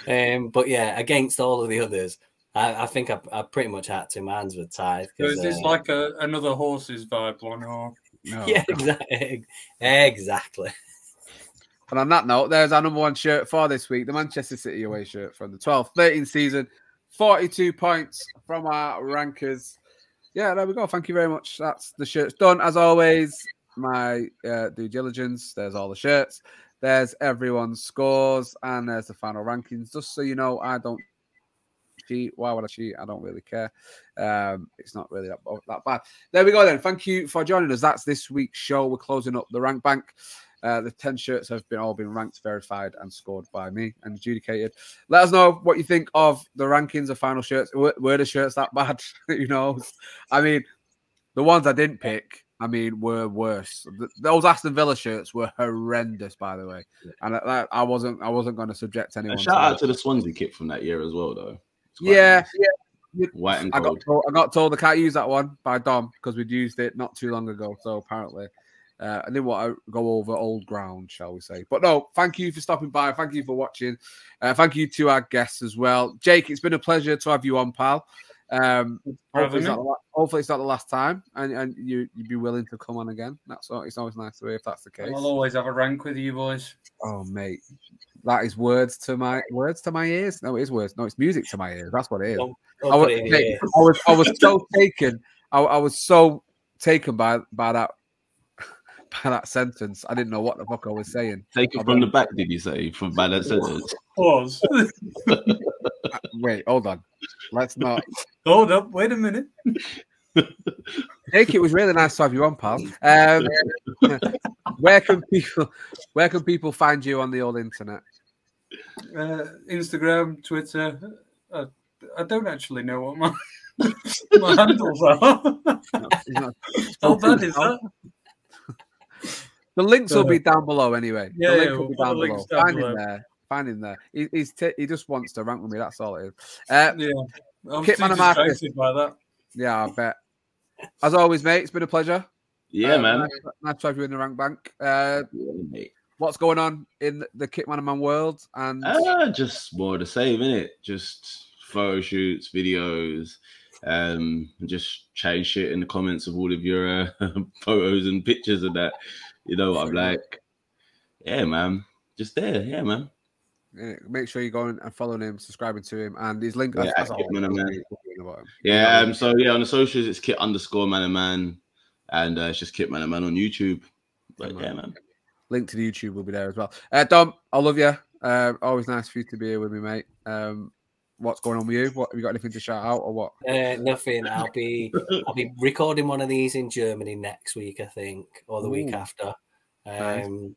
Um, but yeah, against all of the others, I, I think I, I pretty much had two minds with Tithe. So is this uh, like a, another horse's vibe one? Or... No. Yeah, exactly. Exactly. And on that note, there's our number one shirt for this week, the Manchester City away shirt from the twelve thirteen season. forty-two points from our rankers. Yeah, there we go. Thank you very much. That's the shirts done. As always, my uh, due diligence. There's all the shirts. There's everyone's scores. And there's the final rankings. Just so you know, I don't cheat. Why would I cheat? I don't really care. Um, it's not really that, that bad. There we go then. Thank you for joining us. That's this week's show. We're closing up the rank bank. Uh, the ten shirts have been all been ranked, verified, and scored by me and adjudicated. Let us know what you think of the rankings of final shirts. Were, were the shirts that bad? You know, I mean, the ones I didn't pick, I mean, were worse. The, those Aston Villa shirts were horrendous, by the way. And I, I wasn't, I wasn't going to subject anyone. A shout to out that. to the Swansea kit from that year as well, though. Yeah, nice. yeah. White and I got told, I got told I can't use that one by Dom because we'd used it not too long ago. So apparently. Uh, I didn't want to go over old ground, shall we say. But no, thank you for stopping by. Thank you for watching. Uh, thank you to our guests as well. Jake, it's been a pleasure to have you on, pal. Um, hopefully, it's not the, hopefully it's not the last time and, and you, you'd be willing to come on again. That's all, it's always nice to hear if that's the case. I'll always have a rank with you boys. Oh, mate. That is words to my words to my ears. No, it is words. No, it's music to my ears. That's what it is. Don't, don't I, was, it Jake, I was I was so taken. I, I was so taken by, by that. By that sentence, I didn't know what the fuck I was saying. Take it from the back, did you say? From by that sentence. Pause. Wait, hold on. Let's not. Hold up. Wait a minute. Jake, it was really nice to have you on, pal. Um, where can people, where can people find you on the old internet? Uh, Instagram, Twitter. Uh, I don't actually know what my my handles are. No, not... How bad is that? The links will be down below anyway. Yeah, the link yeah, will be down below. Down Find below. him there. Find him there. He, he's t he just wants to rank with me. That's all it is. Uh, yeah, I'm Kit too distracted by that. Yeah, I bet. As always, mate, it's been a pleasure. Yeah, uh, man. Nice, nice to have you in the rank bank. Uh, yeah, what's going on in the Kit Man and Man world? And uh, just more of the same, innit? Just photo shoots, videos. Um, just change shit in the comments of all of your uh, photos and pictures of that. You know what I'm like? Yeah, man. Just there. Yeah, man. Yeah, make sure you're going and following him, subscribing to him, and his link. Yeah, that's, that's Kit Man and Man. Yeah. Um, so yeah, on the socials, it's Kit underscore Man and Man, and uh, it's just Kit Man and Man on YouTube. But yeah, yeah, man. Link to the YouTube will be there as well. Uh, Dom, I love you. Uh, always nice for you to be here with me, mate. Um, what's going on with you? What have you got anything to shout out or what? Uh, nothing. I'll be I'll be recording one of these in Germany next week, I think, or the Ooh. week after. Um, nice.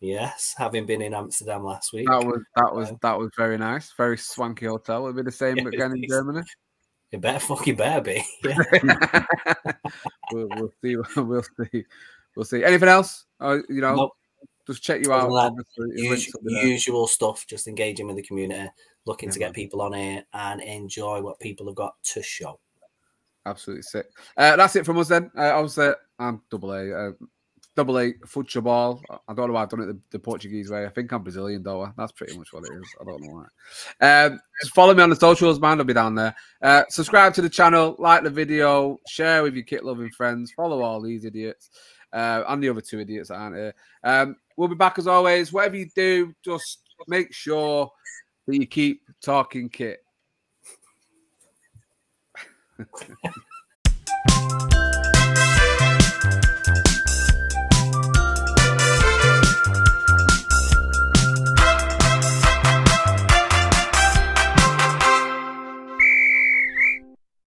Yes, having been in Amsterdam last week. That was that was um, that was very nice. Very swanky hotel. It'll be the same yeah, again in Germany. It better fucking better be. Yeah. we'll, we'll see. We'll see. We'll see. Anything else? Uh, you know, nope. Just check you out. Well, usual, usual stuff. Just engaging with the community. Looking yeah, to get man. people on here and enjoy what people have got to show. Absolutely sick. Uh, that's it from us then. Uh, obviously, I'm double A, uh, double A Futebol. I don't know why I've done it the, the Portuguese way. I think I'm Brazilian, though. That's pretty much what it is. I don't know why. Um, just follow me on the socials, man. I'll be down there. Uh, subscribe to the channel, like the video, share with your kit loving friends, follow all these idiots uh, and the other two idiots that aren't here. Um, we'll be back as always. Whatever you do, just make sure that you keep talking kit.